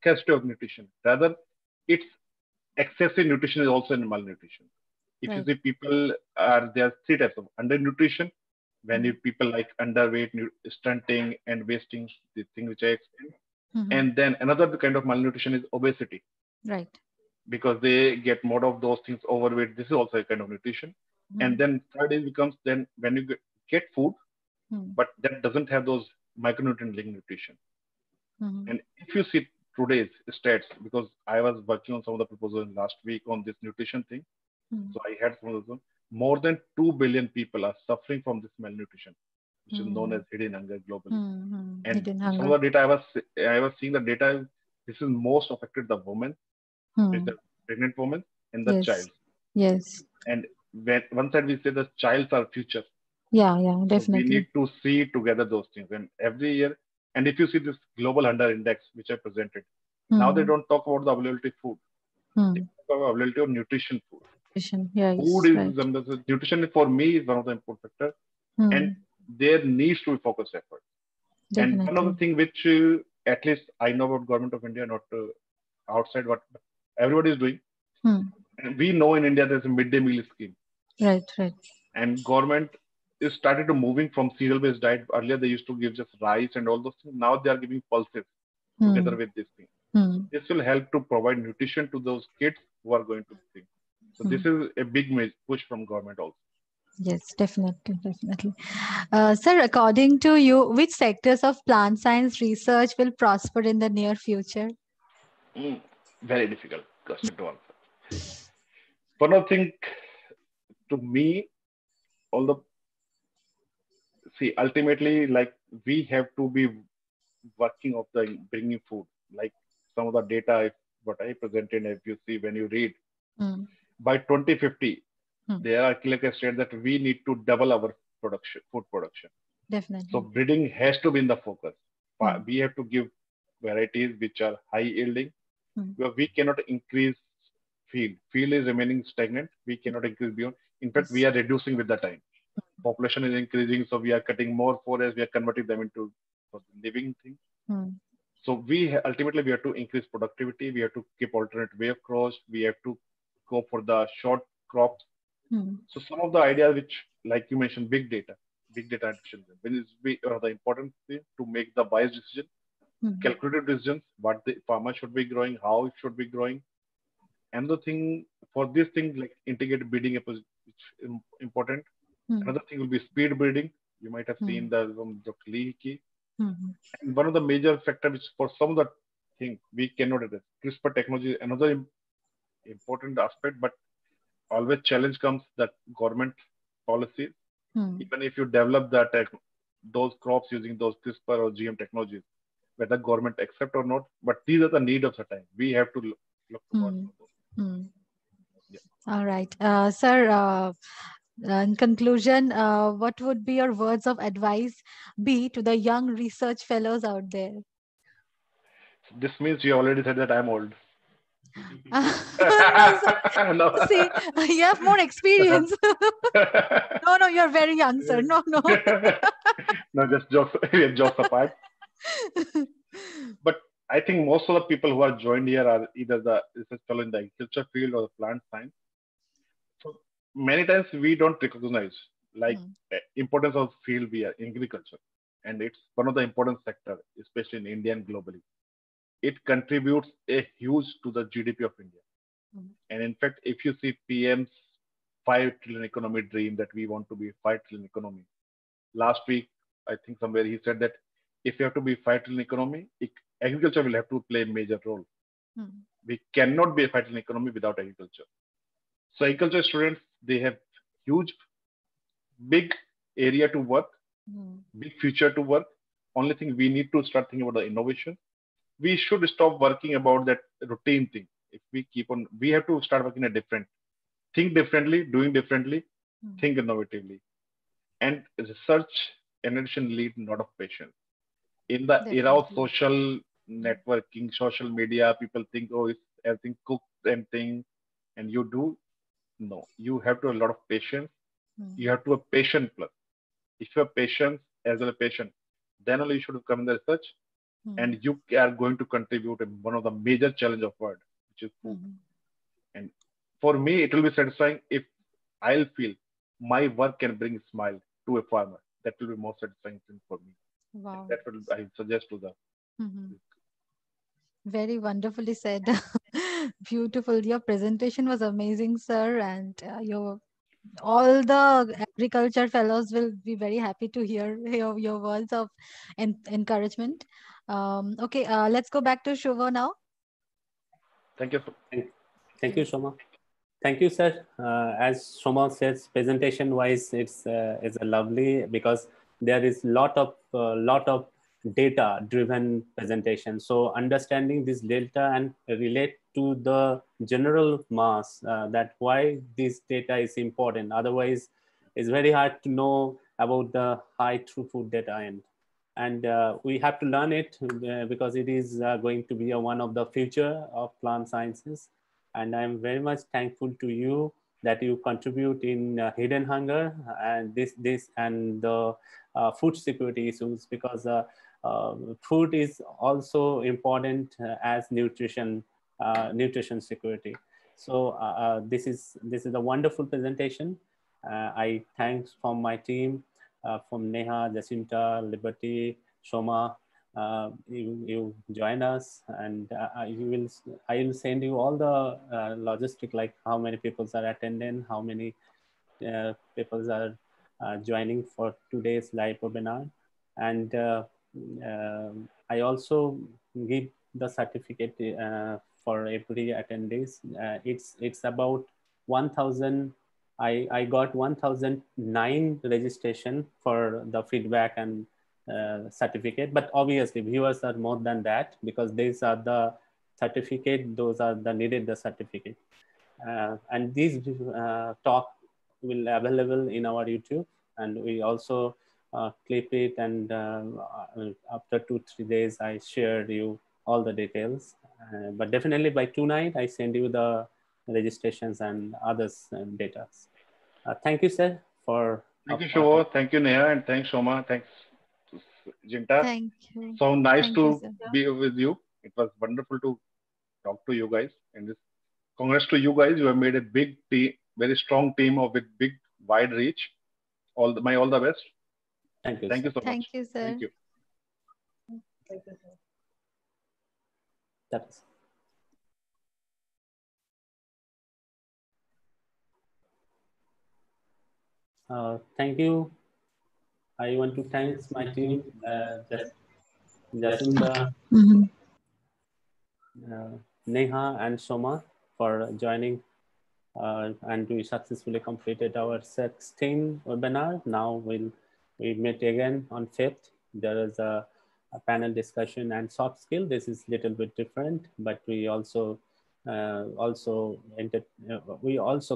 scarcity of nutrition. Rather, it's excessive nutrition is also in malnutrition. If you see people are, there are three types of undernutrition, when you people like underweight, stunting and wasting, the thing which I explained. And then another kind of malnutrition is obesity. Right. Because they get more of those things, overweight. This is also a kind of nutrition. And then third is becomes then when you get food, but that doesn't have those micronutrient linked nutrition. And if you see today's stats, because I was working on some of the proposals last week on this nutrition thing. So I had some of them. More than 2 billion people are suffering from this malnutrition, which is known as hidden hunger globally. And some of the data I was seeing the data, this is most affected the women, the pregnant women and the child. Yes. And when one side we say the child's our future, definitely. So we need to see together those things, and every year. And if you see this global hunger index, which I presented, now they don't talk about the availability of food, they talk about availability of nutrition food. Nutrition for me is one of the important factors, and there needs to be focused effort. And one of the things which at least I know about government of India, not outside what everybody is doing. And we know in India there's a midday meal scheme. Right. And government is started to moving from cereal-based diet. Earlier they used to give just rice and all those things. Now they are giving pulses together with this thing. This will help to provide nutrition to those kids who are going to think. So this is a big push from government also. Yes, definitely. Sir, according to you, which sectors of plant science research will prosper in the near future? Very difficult question to answer. One of the things to me, ultimately, like we have to be working of the bringing food, like some of the data, what I presented, if you see when you read, by 2050, there are clear states that we need to double our production, food production. Definitely. So breeding has to be in the focus. We have to give varieties which are high yielding. Where we cannot increase field. Field is remaining stagnant. We cannot increase beyond. In fact, we are reducing with the time. Population is increasing, so we are cutting more forests. We are converting them into living things. So ultimately we have to increase productivity. We have to keep alternate way of crops. We have to go for the short crops. So some of the ideas which, like you mentioned, big data adoption, which is the important thing to make the biased decision, calculated decisions, what the farmer should be growing, how it should be growing. And the thing for this thing, like integrated breeding, which is important. Another thing will be speed breeding. You might have seen that from Dr. Lee Key. And one of the major factors which for some of the things we cannot address, CRISPR technology is another important aspect, but always challenge comes that government policies. Even if you develop that those crops using those CRISPR or GM technologies, whether government accept or not, but these are the need of the time. We have to look to those. Yeah. All right. Sir, in conclusion, what would be your words of advice be to the young research fellows out there? This means you already said that I'm old. No. See, you have more experience. No, you're very young, sir. No. No, just jokes apart. But I think most of the people who are joined here are either the research fellow in the agriculture field or the plant science. So many times we don't recognize like importance of field we are in agriculture, and it's one of the important sector, especially in India and globally. It contributes a huge to the GDP of India. And in fact, if you see PM's 5 trillion economy dream that we want to be 5 trillion economy. Last week, I think somewhere he said that if you have to be 5 trillion economy, agriculture will have to play a major role. We cannot be a 5 trillion economy without agriculture. So agriculture students, they have big area to work, big future to work. Only thing we need to start thinking about the innovation. We should stop working about that routine thing. If we keep on, we have to start working think differently, doing differently, think innovatively. And research and innovation lead a lot of patience. In the era of social networking, social media, people think, oh, it's everything cooked and thing, and you do. No, you have to have a lot of patience. You have to have patient plus. If you have patience as well as patient, then only you should come in the research. And you are going to contribute in one of the major challenge of world, which is food. And for me, it will be satisfying if I'll feel my work can bring a smile to a farmer. That will be more satisfying thing for me. Wow. That will I suggest to them. Very wonderfully said. Beautiful. Your presentation was amazing, sir. And all the agriculture fellows will be very happy to hear your words of encouragement. Okay, let's go back to Shubho now. Thank you. Thank you, Soma. Thank you, sir. As Soma says, presentation-wise, it's a lovely because there is lot of data-driven presentation. So understanding this data and relate to the general mass that why this data is important. Otherwise, it's very hard to know about the high throughput data and we have to learn it because it is going to be one of the future of plant sciences. And I'm very much thankful to you that you contribute in hidden hunger and this and the food security issues because food is also important as nutrition nutrition security. So this is a wonderful presentation. I thanks from my team, from Neha, Jacinta, Liberty, Soma. You join us, and I will send you all the logistic, like how many people are attending, how many people are joining for today's live webinar, and I also give the certificate for every attendees. It's about 1,000. I got 1,009 registration for the feedback and certificate, but obviously viewers are more than that, because these are the certificate, those are the needed the certificate, and these talk will available in our YouTube, and we also clip it, and after 2-3 days I shared you all the details, but definitely by tonight I send you the registrations and others and data. Thank you, sir, for thank you, Shubho. Thank you, Neha, and thanks, Soma. Thanks, Jacinta. Thank you. So nice to be with you. It was wonderful to talk to you guys, and this congrats to you guys. You have made a big team, very strong team with big wide reach. All the best. Thank you. Thank you so much. Thank you, sir. Thank you. Thank you, sir. That's thank you. I want to thank my team, Jacinta, Neha, and Soma for joining, and we successfully completed our 16th webinar. Now we meet again on 5th. There is a panel discussion and soft skill. This is little bit different, but we also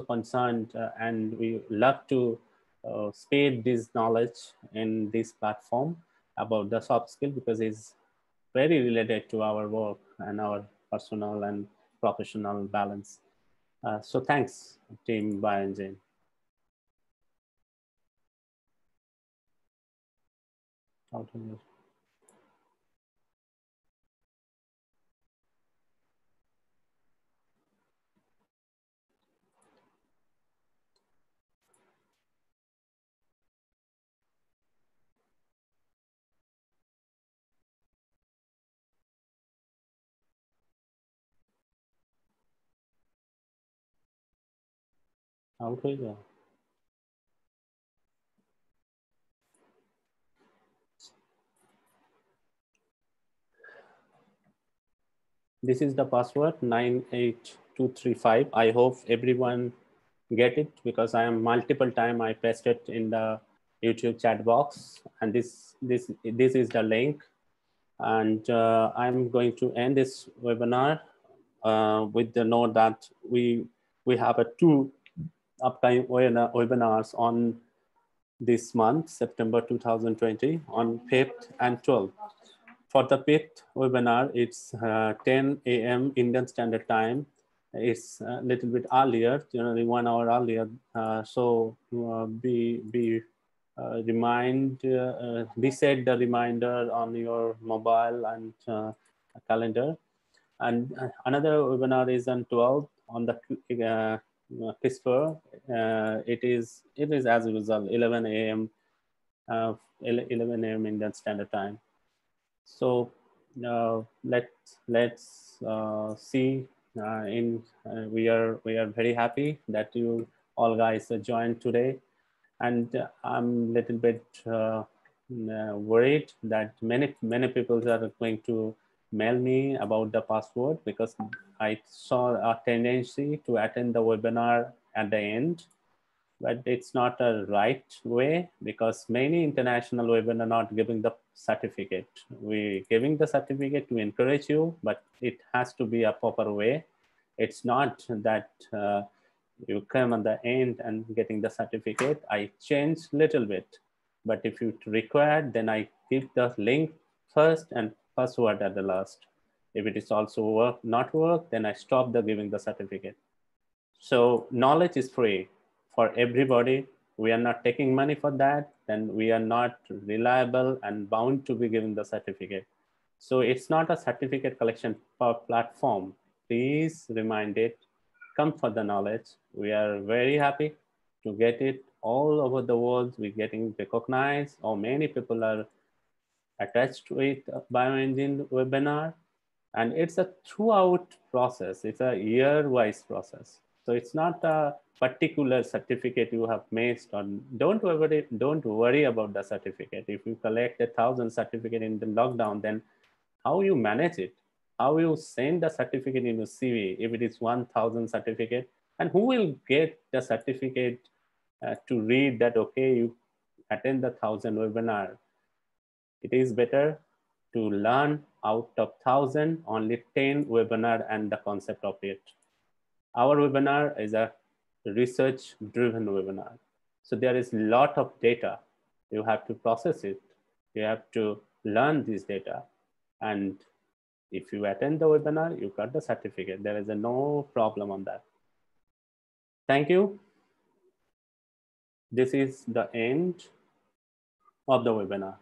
concerned, and we love to spread this knowledge in this platform about the soft skill, because it's very related to our work and our personal and professional balance. So thanks, team Bioingene. Okay. This is the password 98235. I hope everyone get it, because I am multiple time I paste it in the YouTube chat box, and this is the link, and I'm going to end this webinar with the note that we have a two upcoming webinars on this month, September 2020, on 5th and 12th. For the 5th webinar, it's 10 a.m. Indian Standard Time. It's a little bit earlier, generally 1 hour earlier. So reset the reminder on your mobile and calendar. And another webinar is on 12th on the CRISPR. It is as a result 11 a.m. Indian Standard Time. So let's see. We are very happy that you all guys joined today, and I'm little bit worried that many people are going to mail me about the password, because I saw a tendency to attend the webinar at the end, but it's not a right way, because many international webinars are not giving the certificate. We're giving the certificate to encourage you, but it has to be a proper way. It's not that you come at the end and getting the certificate. I change little bit, but if you require, then I give the link first and password at the last. If it is also not work, then I stop the giving the certificate. So knowledge is free for everybody. We are not taking money for that. Then we are not reliable and bound to be given the certificate. So it's not a certificate collection platform. please remind it, come for the knowledge. We are very happy to get it all over the world. We're getting recognized, or many people are attached to it, Bioingene webinar. And it's a throughout process. It's a year-wise process. So it's not a particular certificate you have missed on. Don't worry about the certificate. If you collect 1,000 certificates in the lockdown, then how you manage it? How you send the certificate in your CV if it is 1,000 certificate? And who will get the certificate to read that, okay, you attend the 1,000 webinar? It is better to learn out of 1,000, only 10 webinar and the concept of it. Our webinar is a research-driven webinar. So there is a lot of data. You have to process it. You have to learn this data. And if you attend the webinar, you got the certificate. There is no problem on that. Thank you. This is the end of the webinar.